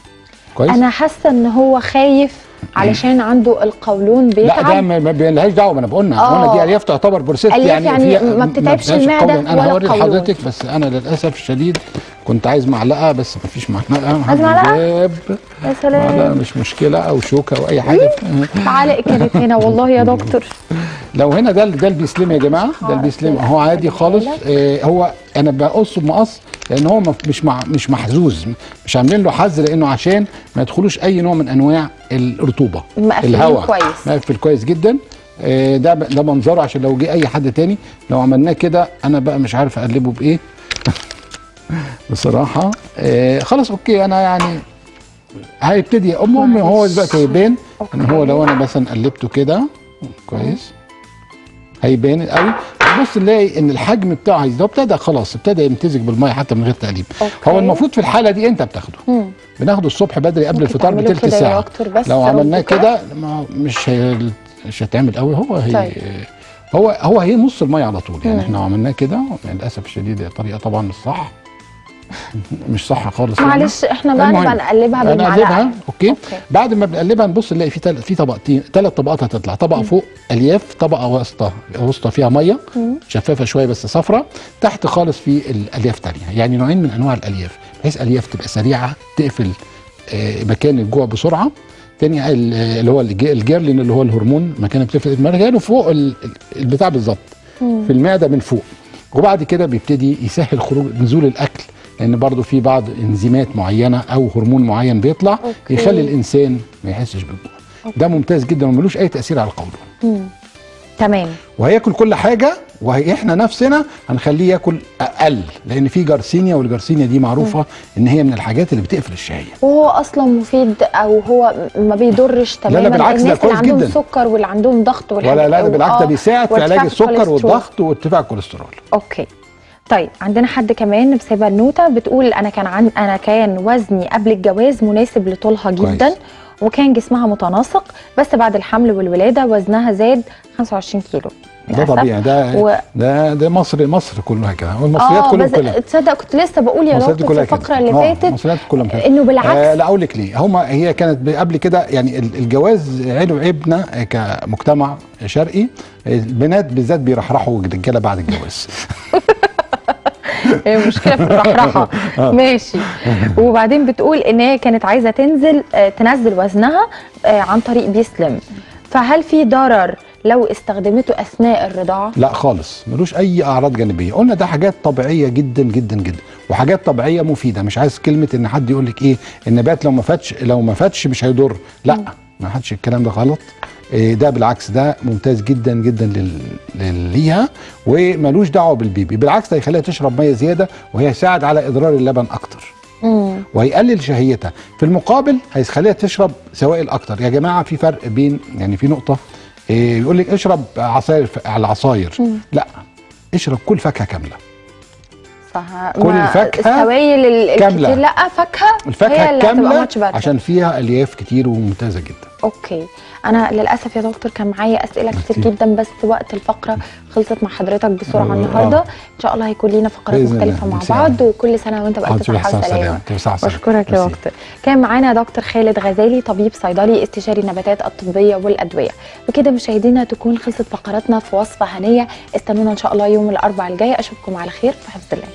كويس. انا حاسه ان هو خايف علشان عنده القولون بيتعب. لا ده ما لهاش دعوه، ما انا بقولنا دي الياف تعتبر بروسيسد، يعني ما بتتعبش المعده ولا القولون. انا هوري لحضرتك، بس انا للاسف الشديد كنت عايز معلقه، بس مفيش معلقه. عايز معلقه؟ يا سلام. مش مشكله، او شوكه او اي حاجه. معلقه كانت هنا والله يا دكتور. لو هنا ده البيسلم يا جماعه، ده البيسلم اهو عادي خالص. هو انا بقصه بمقص، لان هو مش محزوز، مش عاملين له حز، لانه عشان ما يدخلوش اي نوع من انواع الرطوبه، الهواء كويس، مقفل كويس جدا. ده منظره، عشان لو جه اي حد تاني لو عملناه كده انا بقى مش عارف اقلبه بايه بصراحه. خلاص اوكي، انا يعني هيبتدي امي هو دلوقتي هيبان ان هو لو انا مثلا قلبته كده كويس هيبان قوي. بص نلاقي ان الحجم بتاعه هيزيد، ابتدى خلاص ابتدى يمتزج بالميه حتى من غير تقليب. هو المفروض في الحاله دي انت بتاخده، بناخده الصبح بدري قبل الفطار بتلت ساعه. لو عملناه كده مش هتعمل قوي. هو هي نص الميه على طول. يعني احنا لو عملناه كده للاسف الشديد هي طريقه طبعا مش صح، مش صح خالص. معلش احنا بقى بنقلبها بالمعلقه. اوكي. بعد ما بنقلبها نبص نلاقي في طبقتين، 3 طبقات هتطلع، طبقه فوق الياف، طبقه وسطى فيها ميه شفافه شويه بس صفرة، تحت خالص في الالياف ثانيه. يعني نوعين من انواع الالياف، بحيث الياف تبقى سريعه تقفل مكان الجوع بسرعه، تاني اللي هو الجيرلين اللي هو الهرمون مكانه بتفرق، مرجانه فوق البتاع بالظبط في المعده من فوق. وبعد كده بيبتدي يسهل خروج نزول الاكل، لان برضو في بعض انزيمات معينه او هرمون معين بيطلع أوكي. يخلي الانسان ما يحسش بالجوع. ده ممتاز جدا وملوش اي تاثير على القولون. تمام. وهياكل كل حاجه، واحنا نفسنا هنخليه ياكل اقل، لان في جارسينيا، والجارسينيا دي معروفه ان هي من الحاجات اللي بتقفل الشهيه، وهو اصلا مفيد او هو ما بيضرش تماما. لا بالعكس، ده كويس جدا. اللي عندهم سكر واللي عندهم ضغط لا ده بالعكس، ده بيساعد في علاج السكر والضغط وارتفاع الكوليسترول. اوكي. طيب عندنا حد كمان بسيبها النوته، بتقول انا كان وزني قبل الجواز مناسب لطولها جدا كويس. وكان جسمها متناسق، بس بعد الحمل والولاده وزنها زاد 25 كيلو. ده طبيعي، ده مصر كلها كده، والمصريات كلها. تصدق كنت لسه بقول يا دكتور في الفقره اللي فاتت انه بالعكس. لا اقول لك ليه، هي كانت قبل كده، يعني الجواز عيب وعيبنا كمجتمع شرقي، البنات بالذات بيرحرحوا الرجاله بعد الجواز. هي مشكله في الرحرحه. ماشي. وبعدين بتقول ان هي كانت عايزه تنزل وزنها عن طريق بيسلم، فهل في ضرر لو استخدمته اثناء الرضاعه؟ لا خالص، ملوش اي اعراض جانبيه. قلنا ده حاجات طبيعيه جدا جدا جدا، وحاجات طبيعيه مفيده. مش عايز كلمه ان حد يقول لك ايه النبات لو ما فاتش مش هيضر. لا، ما حدش الكلام ده غلط. ده بالعكس، ده ممتاز جدا جدا ليها، وملوش دعوه بالبيبي. بالعكس، ده هيخليها تشرب ميه زياده، وهيساعد على ادرار اللبن اكتر، وهيقلل شهيتها. في المقابل هيخليها تشرب سوائل اكتر. يا جماعه، في فرق بين، يعني في نقطه يقول لك اشرب عصاير على العصاير. لا، اشرب كل فاكهه كامله. كل الفاكهه كامله. لا، فاكهه، الفاكهه كامله عشان فيها الياف كتير وممتازه جدا. اوكي. انا للاسف يا دكتور كان معايا اسئله كتير جدا، بس وقت الفقره خلصت مع حضرتك بسرعه النهارده. ان شاء الله هيكون لينا فقرات مختلفه مع بعض، وكل سنه وانت بألف صحه وسلامه. بشكرك يا دكتور. كان معانا دكتور خالد غزالي، طبيب صيدلي استشاري النباتات الطبيه والادويه. بكده مشاهدينا تكون خلصت فقراتنا في وصفه هنيه. استنونا ان شاء الله يوم الاربعاء الجاي، اشوفكم على خير في حفظ الله.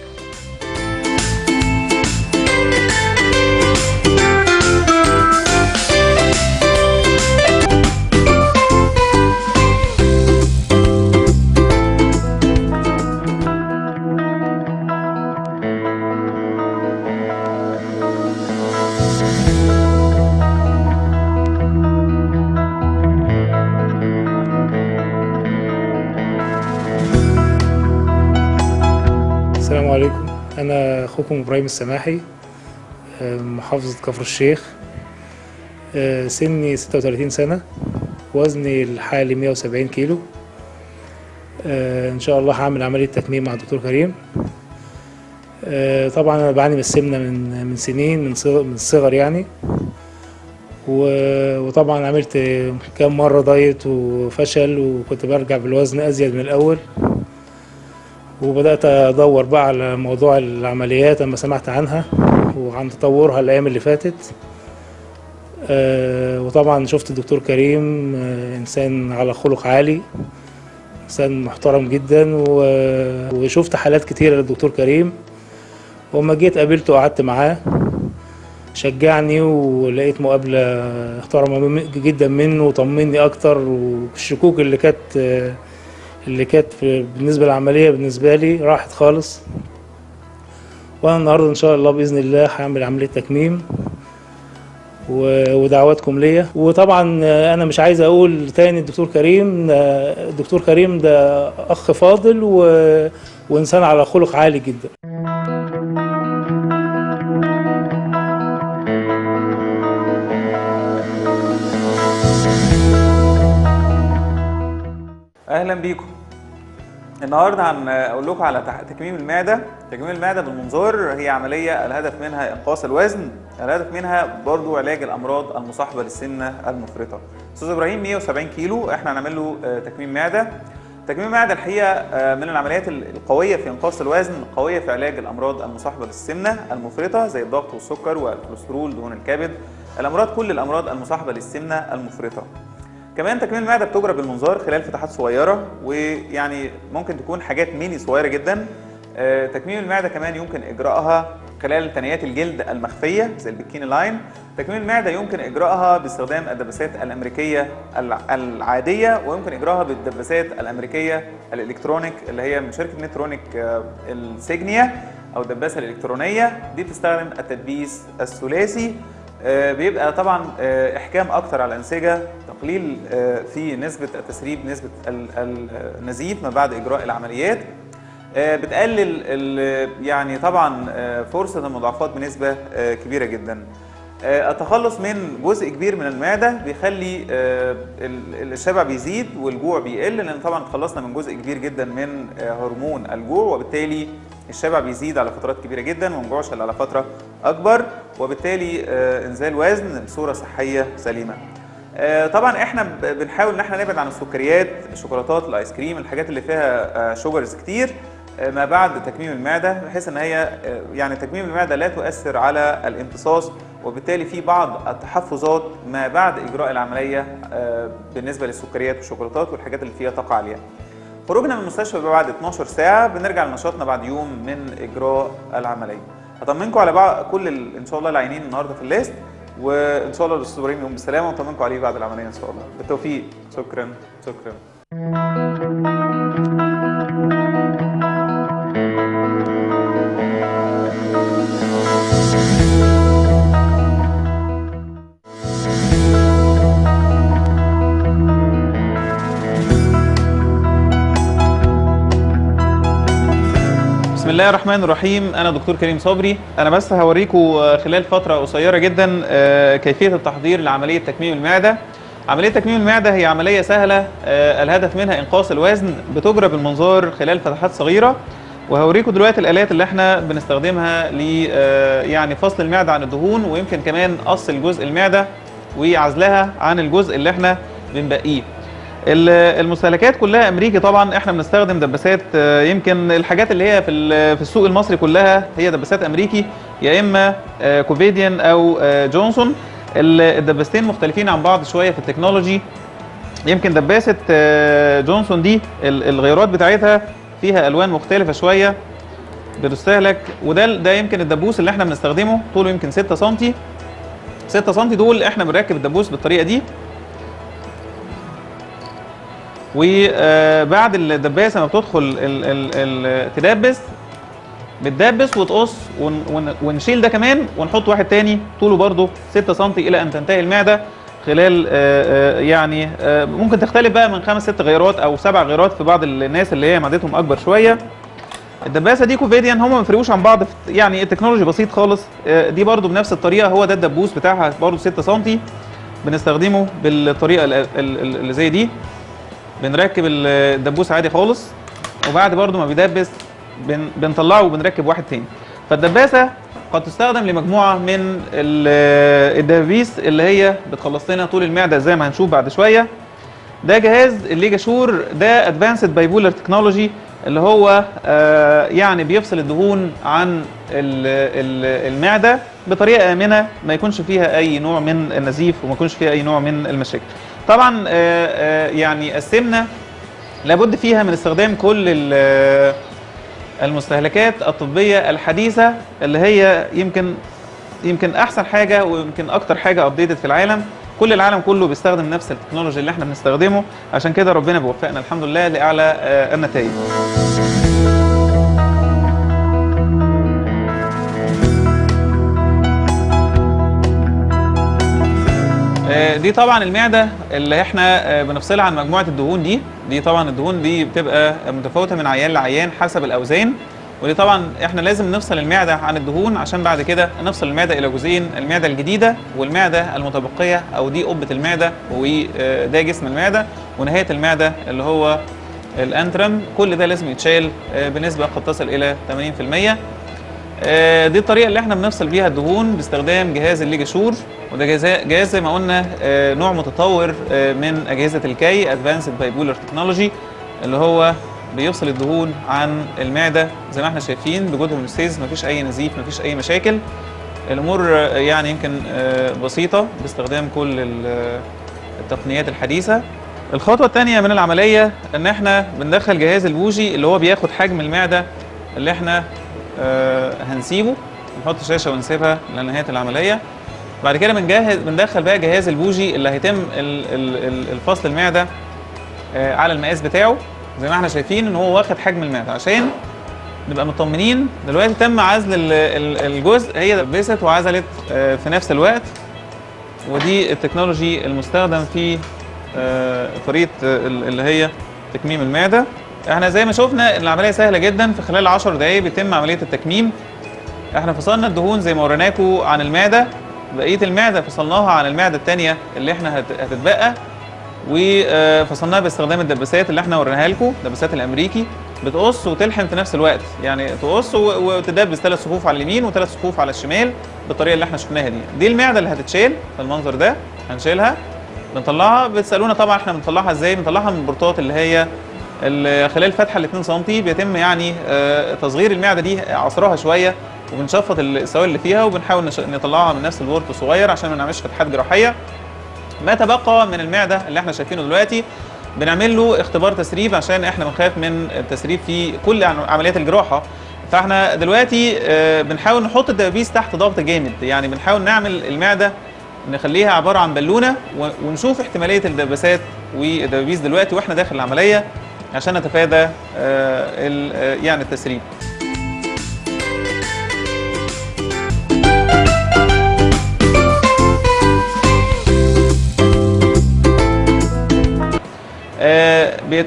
أنا أخوكم إبراهيم السماحي، محافظة كفر الشيخ. سني 36 سنة، وزني الحالي 170 كيلو. إن شاء الله هعمل عملية تكميم مع الدكتور كريم. طبعا أنا بعاني من السمنة من سنين، من الصغر يعني. وطبعا عملت كام مرة دايت وفشل، وكنت برجع بالوزن أزيد من الأول. وبدأت أدور بقى على موضوع العمليات لما سمعت عنها وعن تطورها الأيام اللي فاتت. وطبعا شفت الدكتور كريم، إنسان على خلق عالي، إنسان محترم جدا. وشفت حالات كتيرة للدكتور كريم، وما جيت قابلته وقعدت معاه شجعني، ولقيت مقابلة محترمة جدا منه، وطمني أكتر. والشكوك اللي كانت بالنسبه للعمليه بالنسبه لي راحت خالص. وانا النهارده ان شاء الله باذن الله هعمل عمليه تكميم، ودعواتكم ليا. وطبعا انا مش عايز اقول تاني، الدكتور كريم ده اخ فاضل وانسان على خلق عالي جدا. اهلا بيكم. النهارده هنقول لكم على تكميم المعده. تكميم المعده بالمنظار هي عمليه الهدف منها انقاص الوزن، الهدف منها برضو علاج الامراض المصاحبه للسمنه المفرطه. استاذ ابراهيم 170 كيلو، احنا هنعمل له تكميم معده. تكميم المعده الحقيقه من العمليات القويه في انقاص الوزن، قويه في علاج الامراض المصاحبه للسمنه المفرطه زي الضغط والسكر والكوليسترول، دهون الكبد، الامراض، كل الامراض المصاحبه للسمنه المفرطه. كمان تكميم المعده بتجرى بالمنظار خلال فتحات صغيره، ويعني ممكن تكون حاجات ميني صغيره جدا. تكميم المعده كمان يمكن اجراءها خلال ثنايات الجلد المخفية زي البكيني لاين. تكوين المعدة يمكن إجراءها باستخدام الدباسات الأمريكية العادية، ويمكن إجراءها بالدباسات الأمريكية الإلكترونيك اللي هي من شركة نترونيك السيجنيا أو الدباسة الإلكترونية. دي بتستخدم التدبيس الثلاثي، بيبقى طبعا إحكام أكتر على الأنسجة، تقليل في نسبة التسريب، نسبة النزيف ما بعد إجراء العمليات، بتقلل يعني طبعا فرصة المضاعفات بنسبة كبيرة جدا. التخلص من جزء كبير من المعدة بيخلي الشبع بيزيد والجوع بيقل، لأن طبعا اتخلصنا من جزء كبير جدا من هرمون الجوع، وبالتالي الشبع بيزيد على فترات كبيرة جدا وما نجوعش إلا على فترة أكبر، وبالتالي إنزال وزن بصورة صحية سليمة. طبعا احنا بنحاول ان احنا نبعد عن السكريات، الشوكولاتات، الايس كريم، الحاجات اللي فيها شوجرز كتير ما بعد تكميم المعده، بحيث ان هي يعني تكميم المعده لا تؤثر على الامتصاص، وبالتالي في بعض التحفظات ما بعد اجراء العمليه بالنسبه للسكريات والشوكولاتات والحاجات اللي فيها طاقه عاليه. خروجنا من المستشفى بعد 12 ساعه بنرجع لنشاطنا بعد يوم من اجراء العمليه. هطمنكم على بعض كل ان شاء الله العيانين النهارده في الليست، وان شاء الله الاستاذ ابراهيم يوم بالسلامه، ونطمنكم عليه بعد العمليه ان شاء الله. بالتوفيق. شكرا شكرا. بسم الله الرحمن الرحيم. أنا دكتور كريم صبري. أنا بس هوريكم خلال فترة قصيرة جدا كيفية التحضير لعملية تكميم المعدة. عملية تكميم المعدة هي عملية سهلة الهدف منها إنقاص الوزن، بتجرى بالمنظار خلال فتحات صغيرة، وهوريكم دلوقتي الآلات اللي احنا بنستخدمها ل يعني فصل المعدة عن الدهون، ويمكن كمان قص الجزء المعدة وعزلها عن الجزء اللي احنا بنبقيه. المستهلكات كلها امريكي طبعا، احنا بنستخدم دباسات، يمكن الحاجات اللي هي في السوق المصري كلها هي دباسات امريكي، يا اما كوفيديان او جونسون. الدباستين مختلفين عن بعض شويه في التكنولوجي، يمكن دباسه جونسون دي الغيارات بتاعتها فيها الوان مختلفه شويه بتستهلك، وده يمكن الدبوس اللي احنا بنستخدمه طوله يمكن 6 سم دول احنا بنركب الدبوس بالطريقه دي. وبعد الدباسه ما بتدخل تدبس بتدبس وتقص ونشيل ده كمان ونحط واحد تاني طوله برضه 6 سم الى ان تنتهي المعده خلال يعني ممكن تختلف بقى من 5-6 غيرات او 7 غيرات في بعض الناس اللي هي معدتهم اكبر شويه. الدباسه دي كوفيديان، هم ما بيفرقوش عن بعض يعني التكنولوجي بسيط خالص. دي برضه بنفس الطريقه، هو ده الدبوس بتاعها برضه 6 سم بنستخدمه بالطريقه اللي زي دي، بنركب الدبوس عادي خالص، وبعد برضو ما بيدبس بنطلعه وبنركب واحد تاني. فالدباسه قد تستخدم لمجموعه من الدبابيس اللي هي بتخلص لنا طول المعده زي ما هنشوف بعد شويه. ده جهاز الليجاشور، ده ادفانسد بايبولار تكنولوجي اللي هو يعني بيفصل الدهون عن المعده بطريقه امنه، ما يكونش فيها اي نوع من النزيف وما يكونش فيها اي نوع من المشاكل. طبعا يعني السمنه لابد فيها من استخدام كل المستهلكات الطبيه الحديثه اللي هي يمكن احسن حاجه ويمكن اكتر حاجه ابديتد في العالم، كل العالم كله بيستخدم نفس التكنولوجيا اللي احنا بنستخدمه، عشان كده ربنا بيوفقنا الحمد لله لاعلى النتائج. دي طبعا المعده اللي احنا بنفصلها عن مجموعه الدهون دي طبعا الدهون دي بتبقى متفاوته من عيان لعيان حسب الاوزان، ودي طبعا احنا لازم نفصل المعده عن الدهون عشان بعد كده نفصل المعده الى جزئين، المعده الجديده والمعده المتبقيه، او دي قبه المعده وده جسم المعده ونهايه المعده اللي هو الانترم، كل ده لازم يتشال بنسبه قد تصل الى 80%. دي الطريقه اللي احنا بنفصل بيها الدهون باستخدام جهاز الليجاشور، وده جهاز زي ما قلنا نوع متطور من اجهزه الكي ادفانسد بايبولار تكنولوجي اللي هو بيفصل الدهون عن المعده زي ما احنا شايفين بجود هوميوستاسيس، مفيش اي نزيف، مفيش اي مشاكل، الامور يعني يمكن بسيطه باستخدام كل التقنيات الحديثه. الخطوه الثانيه من العمليه ان احنا بندخل جهاز البوجي اللي هو بياخد حجم المعده اللي احنا هنسيبه نحط شاشه ونسيبها لنهايه العمليه. بعد كده بندخل بقى جهاز البوجي اللي هيتم الفصل المعده على المقاس بتاعه، زي ما احنا شايفين ان هو واخد حجم المعده عشان نبقى مطمنين. دلوقتي تم عزل الجزء، هي دبست وعزلت في نفس الوقت، ودي التكنولوجي المستخدم في طريقه اللي هي تكميم المعده. احنا زي ما شفنا العمليه سهله جدا، في خلال 10 دقائق بيتم عمليه التكميم. احنا فصلنا الدهون زي ما وريناكم عن المعده، بقيه المعده فصلناها عن المعده الثانيه اللي احنا هتتبقى، وفصلناها باستخدام الدباسات اللي احنا وريناها لكم، الدباسات الامريكي بتقص وتلحم في نفس الوقت، يعني تقص وتدبس 3 صفوف على اليمين و3 صفوف على الشمال بالطريقه اللي احنا شفناها دي. دي المعده اللي هتتشال بالمنظر ده، هنشيلها بنطلعها. بتسالونا طبعا احنا بنطلعها ازاي؟ بنطلعها من البرطات اللي هي خلال فتحه ال2 سم، بيتم يعني تصغير المعده دي، عصرها شويه، وبنشفط السوائل اللي فيها، وبنحاول نطلعها من نفس البورت الصغير عشان ما نعملش فتحات جراحيه. ما تبقى من المعده اللي احنا شايفينه دلوقتي بنعمل له اختبار تسريب، عشان احنا بنخاف من التسريب في كل عمليات الجراحه. فاحنا دلوقتي بنحاول نحط الدبابيس تحت ضغط جامد، يعني بنحاول نعمل المعده نخليها عباره عن بالونه، ونشوف احتماليه الدباسات والدبابيس دلوقتي واحنا داخل العمليه عشان نتفادى يعني التسريب.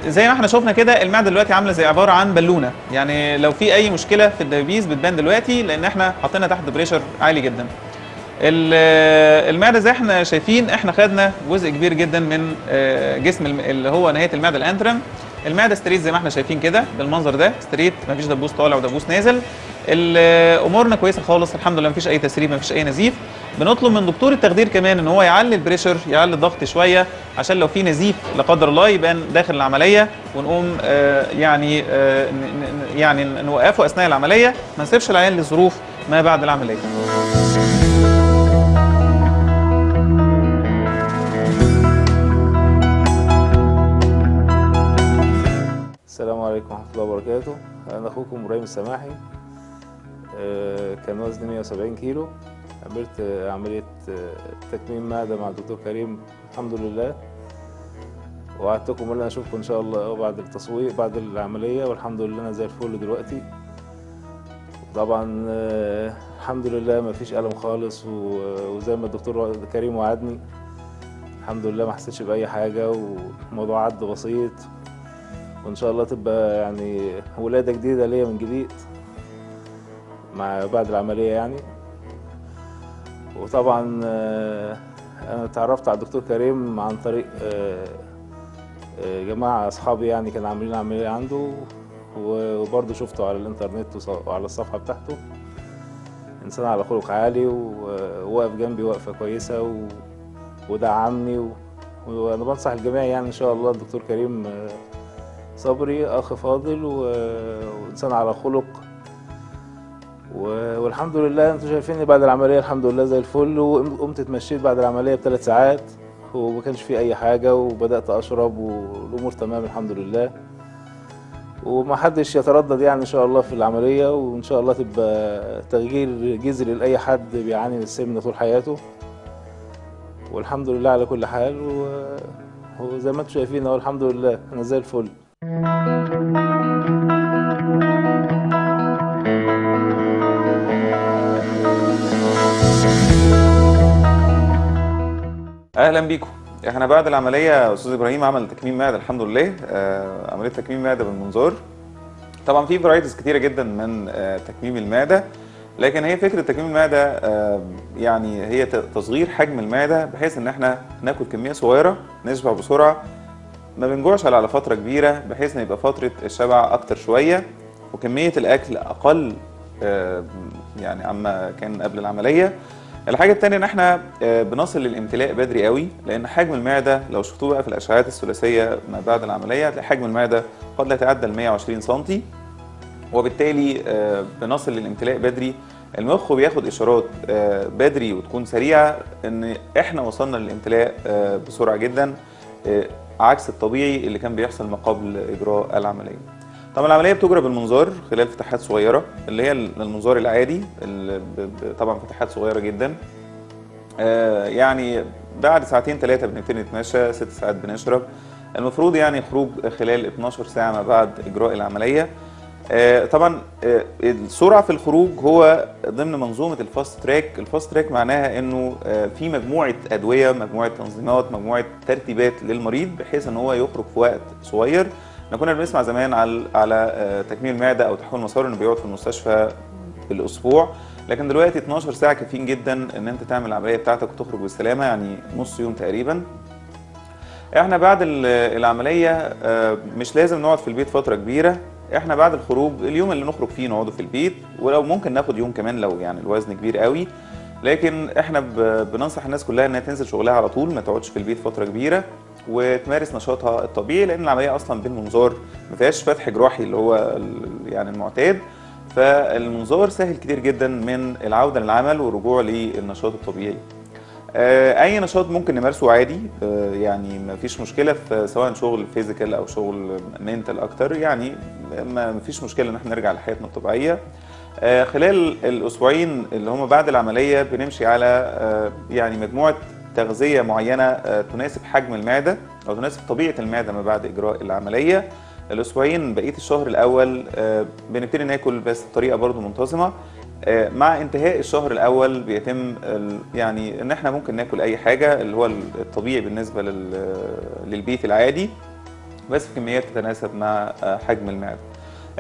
زي ما احنا شفنا كده المعده دلوقتي عامله زي عباره عن بالونه، يعني لو في اي مشكله في الدبابيس بتبان دلوقتي، لان احنا حاطينها تحت بريشر عالي جدا. المعده زي احنا شايفين احنا خدنا جزء كبير جدا من جسم اللي هو نهايه المعده الانترم. المعده ستريت زي ما احنا شايفين كده بالمنظر ده، ستريت، مفيش دبوس طالع ودبوس نازل. امورنا كويسه خالص الحمد لله، مفيش اي تسريب، مفيش اي نزيف. بنطلب من دكتور التخدير كمان ان هو يعلي البريشر، يعلي الضغط شويه، عشان لو في نزيف لا قدر الله يبقى داخل العمليه، ونقوم يعني نوقفه اثناء العمليه، ما نسيبش العيان لظروف ما بعد العمليه. السلام عليكم ورحمه الله وبركاته، انا اخوكم ابراهيم السماحي. كان وزني 170 كيلو، عملت عملية تكميم معدة مع الدكتور كريم الحمد لله، وعدتكم ان انا اشوفكم ان شاء الله بعد التصوير بعد العملية، والحمد لله انا زي الفل دلوقتي. طبعا الحمد لله ما فيش ألم خالص، وزي ما الدكتور كريم وعدني الحمد لله ما حسيتش بأي حاجة، والموضوع عدى بسيط، وان شاء الله تبقى يعني ولادة جديدة ليا من جديد مع بعد العملية يعني. وطبعا انا اتعرفت على الدكتور كريم عن طريق جماعه اصحابي يعني، كانوا عاملين عمليه عنده، وبرضه شفته على الانترنت وعلى الصفحه بتاعته. انسان على خلق عالي، ووقف جنبي وقفه كويسه ودعمني، وانا بنصح الجميع يعني ان شاء الله الدكتور كريم صبري اخ فاضل وانسان على خلق، والحمد لله انتوا شايفيني بعد العمليه الحمد لله زي الفل. وقمت اتمشيت بعد العمليه ب3 ساعات، وما كانش في اي حاجه، وبدات اشرب والامور تمام الحمد لله، ومحدش يتردد يعني ان شاء الله في العمليه، وان شاء الله تبقى تغيير جذري لاي حد بيعاني من السمنه طول حياته، والحمد لله على كل حال. وزي ما انتوا شايفين اهو الحمد لله انا زي الفل. اهلا بيكم. احنا بعد العمليه استاذ ابراهيم عمل تكميم معده الحمد لله، عمليه تكميم معده بالمنظار. طبعا في فرايتيز كتيره جدا من تكميم المعده، لكن هي فكره تكميم المعده يعني هي تصغير حجم المعده، بحيث ان احنا ناكل كميه صغيره نشبع بسرعه، ما بنجوعش على فتره كبيره، بحيث ان يبقى فتره الشبع اكتر شويه، وكميه الاكل اقل يعني عما كان قبل العمليه. الحاجة التانية ان احنا بنصل للامتلاء بدري قوي، لان حجم المعدة لو شفتوه بقى في الاشعاعات الثلاثية ما بعد العملية هتلاقي حجم المعدة قد لا يتعدى 120 سم، وبالتالي بنصل للامتلاء بدري. المخ بياخد اشارات بدري وتكون سريعة ان احنا وصلنا للامتلاء بسرعة جدا، عكس الطبيعي اللي كان بيحصل ما قبل اجراء العملية. طبعا العمليه بتجرى بالمنظار خلال فتحات صغيره اللي هي المنظار العادي، طبعا فتحات صغيره جدا. يعني بعد ساعتين ثلاثه بنبتدي نتمشى، 6 ساعات بنشرب، المفروض يعني خروج خلال 12 ساعه ما بعد اجراء العمليه. طبعا السرعه في الخروج هو ضمن منظومه الفاست تراك. الفاست تراك معناها انه في مجموعه ادويه، مجموعه تنظيمات، مجموعه ترتيبات للمريض بحيث ان هو يخرج في وقت صغير. احنا كنا بنسمع زمان على تكميم المعده او تحول مسار انه بيقعد في المستشفى بالاسبوع، لكن دلوقتي 12 ساعه كافيين جدا ان انت تعمل العمليه بتاعتك وتخرج بالسلامه، يعني نص يوم تقريبا. احنا بعد العمليه مش لازم نقعد في البيت فتره كبيره، احنا بعد الخروج اليوم اللي نخرج فيه نقعده في البيت، ولو ممكن ناخد يوم كمان لو يعني الوزن كبير قوي، لكن احنا بننصح الناس كلها انها تنزل شغلها على طول، ما تقعدش في البيت فتره كبيره وتمارس نشاطها الطبيعي، لان العمليه اصلا بالمنظار ما فيهاش فتح جراحي اللي هو يعني المعتاد، فالمنظار سهل كتير جدا من العوده للعمل والرجوع للنشاط الطبيعي. اي نشاط ممكن نمارسه عادي، يعني ما فيش مشكله، في سواء شغل فيزيكال او شغل منتال اكتر، يعني ما فيش مشكله ان احنا نرجع لحياتنا الطبيعيه. خلال الاسبوعين اللي هم بعد العمليه بنمشي على يعني مجموعه تغذيه معينه تناسب حجم المعده او تناسب طبيعه المعده ما بعد اجراء العمليه. الاسبوعين بقيه الشهر الاول بنبتدي ناكل بس بطريقه برضو منتظمه. مع انتهاء الشهر الاول بيتم يعني ان احنا ممكن ناكل اي حاجه اللي هو الطبيعي بالنسبه للبيت العادي، بس في كميات تتناسب مع حجم المعده.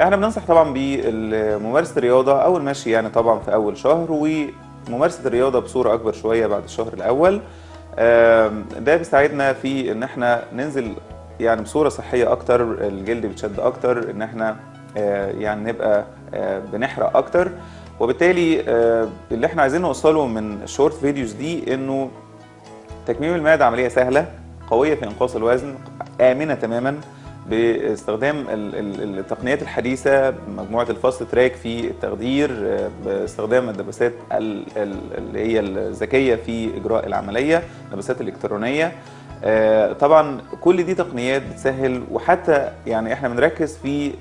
احنا بننصح طبعا بممارسه الرياضه او المشي يعني طبعا في اول شهر، وممارسه الرياضه بصوره اكبر شويه بعد الشهر الاول. ده بيساعدنا في ان احنا ننزل يعني بصوره صحيه اكتر، الجلد بيتشد اكتر، ان احنا يعني نبقى بنحرق اكتر، وبالتالي اللي احنا عايزين نوصله من الشورت فيديوز دي انه تكميم المعده عمليه سهله قويه في انقاص الوزن، امنه تماما باستخدام التقنيات الحديثه، مجموعه الفاست تراك في التخدير، باستخدام الدباسات اللي هي الذكيه في اجراء العمليه، الدباسات الالكترونيه. طبعا كل دي تقنيات بتسهل، وحتى يعني احنا بنركز في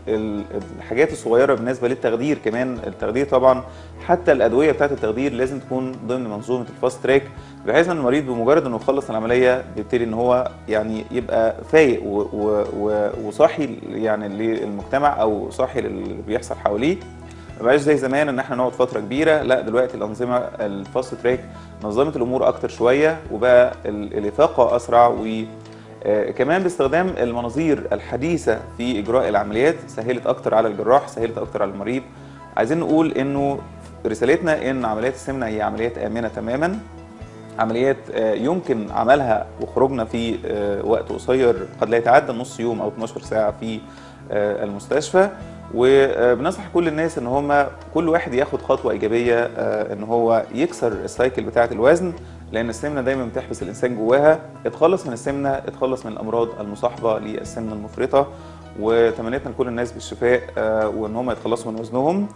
الحاجات الصغيره بالنسبه للتخدير كمان. التخدير طبعا حتى الادويه بتاعت التخدير لازم تكون ضمن منظومه الفاست تراك، بحيث ان المريض بمجرد انه يخلص العمليه بيبتدي ان هو يعني يبقى فايق وصاحي يعني للمجتمع او صاحي للي بيحصل حواليه، ما بقاش زي زمان ان احنا نقعد فتره كبيره. لا دلوقتي الانظمه الفاست تراك نظمت الامور اكتر شويه، وبقى الافاقه اسرع، وكمان باستخدام المناظير الحديثه في اجراء العمليات سهلت اكتر على الجراح، سهلت اكتر على المريض. عايزين نقول انه رسالتنا ان عمليات السمنه هي عمليات امنه تماما، عمليات يمكن عملها وخروجنا في وقت قصير قد لا يتعدى نص يوم او 12 ساعه في المستشفى. وبنصح كل الناس ان هم كل واحد ياخد خطوه ايجابيه ان هو يكسر السايكل بتاعه الوزن، لان السمنه دايما بتحبس الانسان جواها. اتخلص من السمنه، اتخلص من الامراض المصاحبه للسمنه المفرطه، وتمنيتنا لكل الناس بالشفاء وان هم يتخلصوا من وزنهم،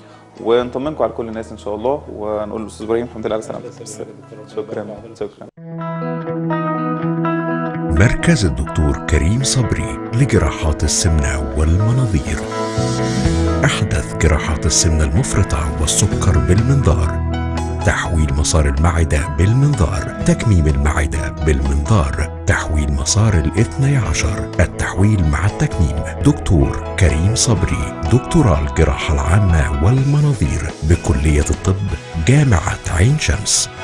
ونطمنكم على كل الناس ان شاء الله، ونقول للاستاذ ابراهيم الحمد لله على سلامته. شكرا شكرا. مركز الدكتور كريم صبري لجراحات السمنة والمناظير، أحدث جراحات السمنة المفرطة والسكر بالمنظار، تحويل مسار المعدة بالمنظار، تكميم المعدة بالمنظار، تحويل مسار ال12، التحويل مع التكميم. دكتور كريم صبري، دكتوراه الجراحة العامة والمناظير بكلية الطب جامعة عين شمس.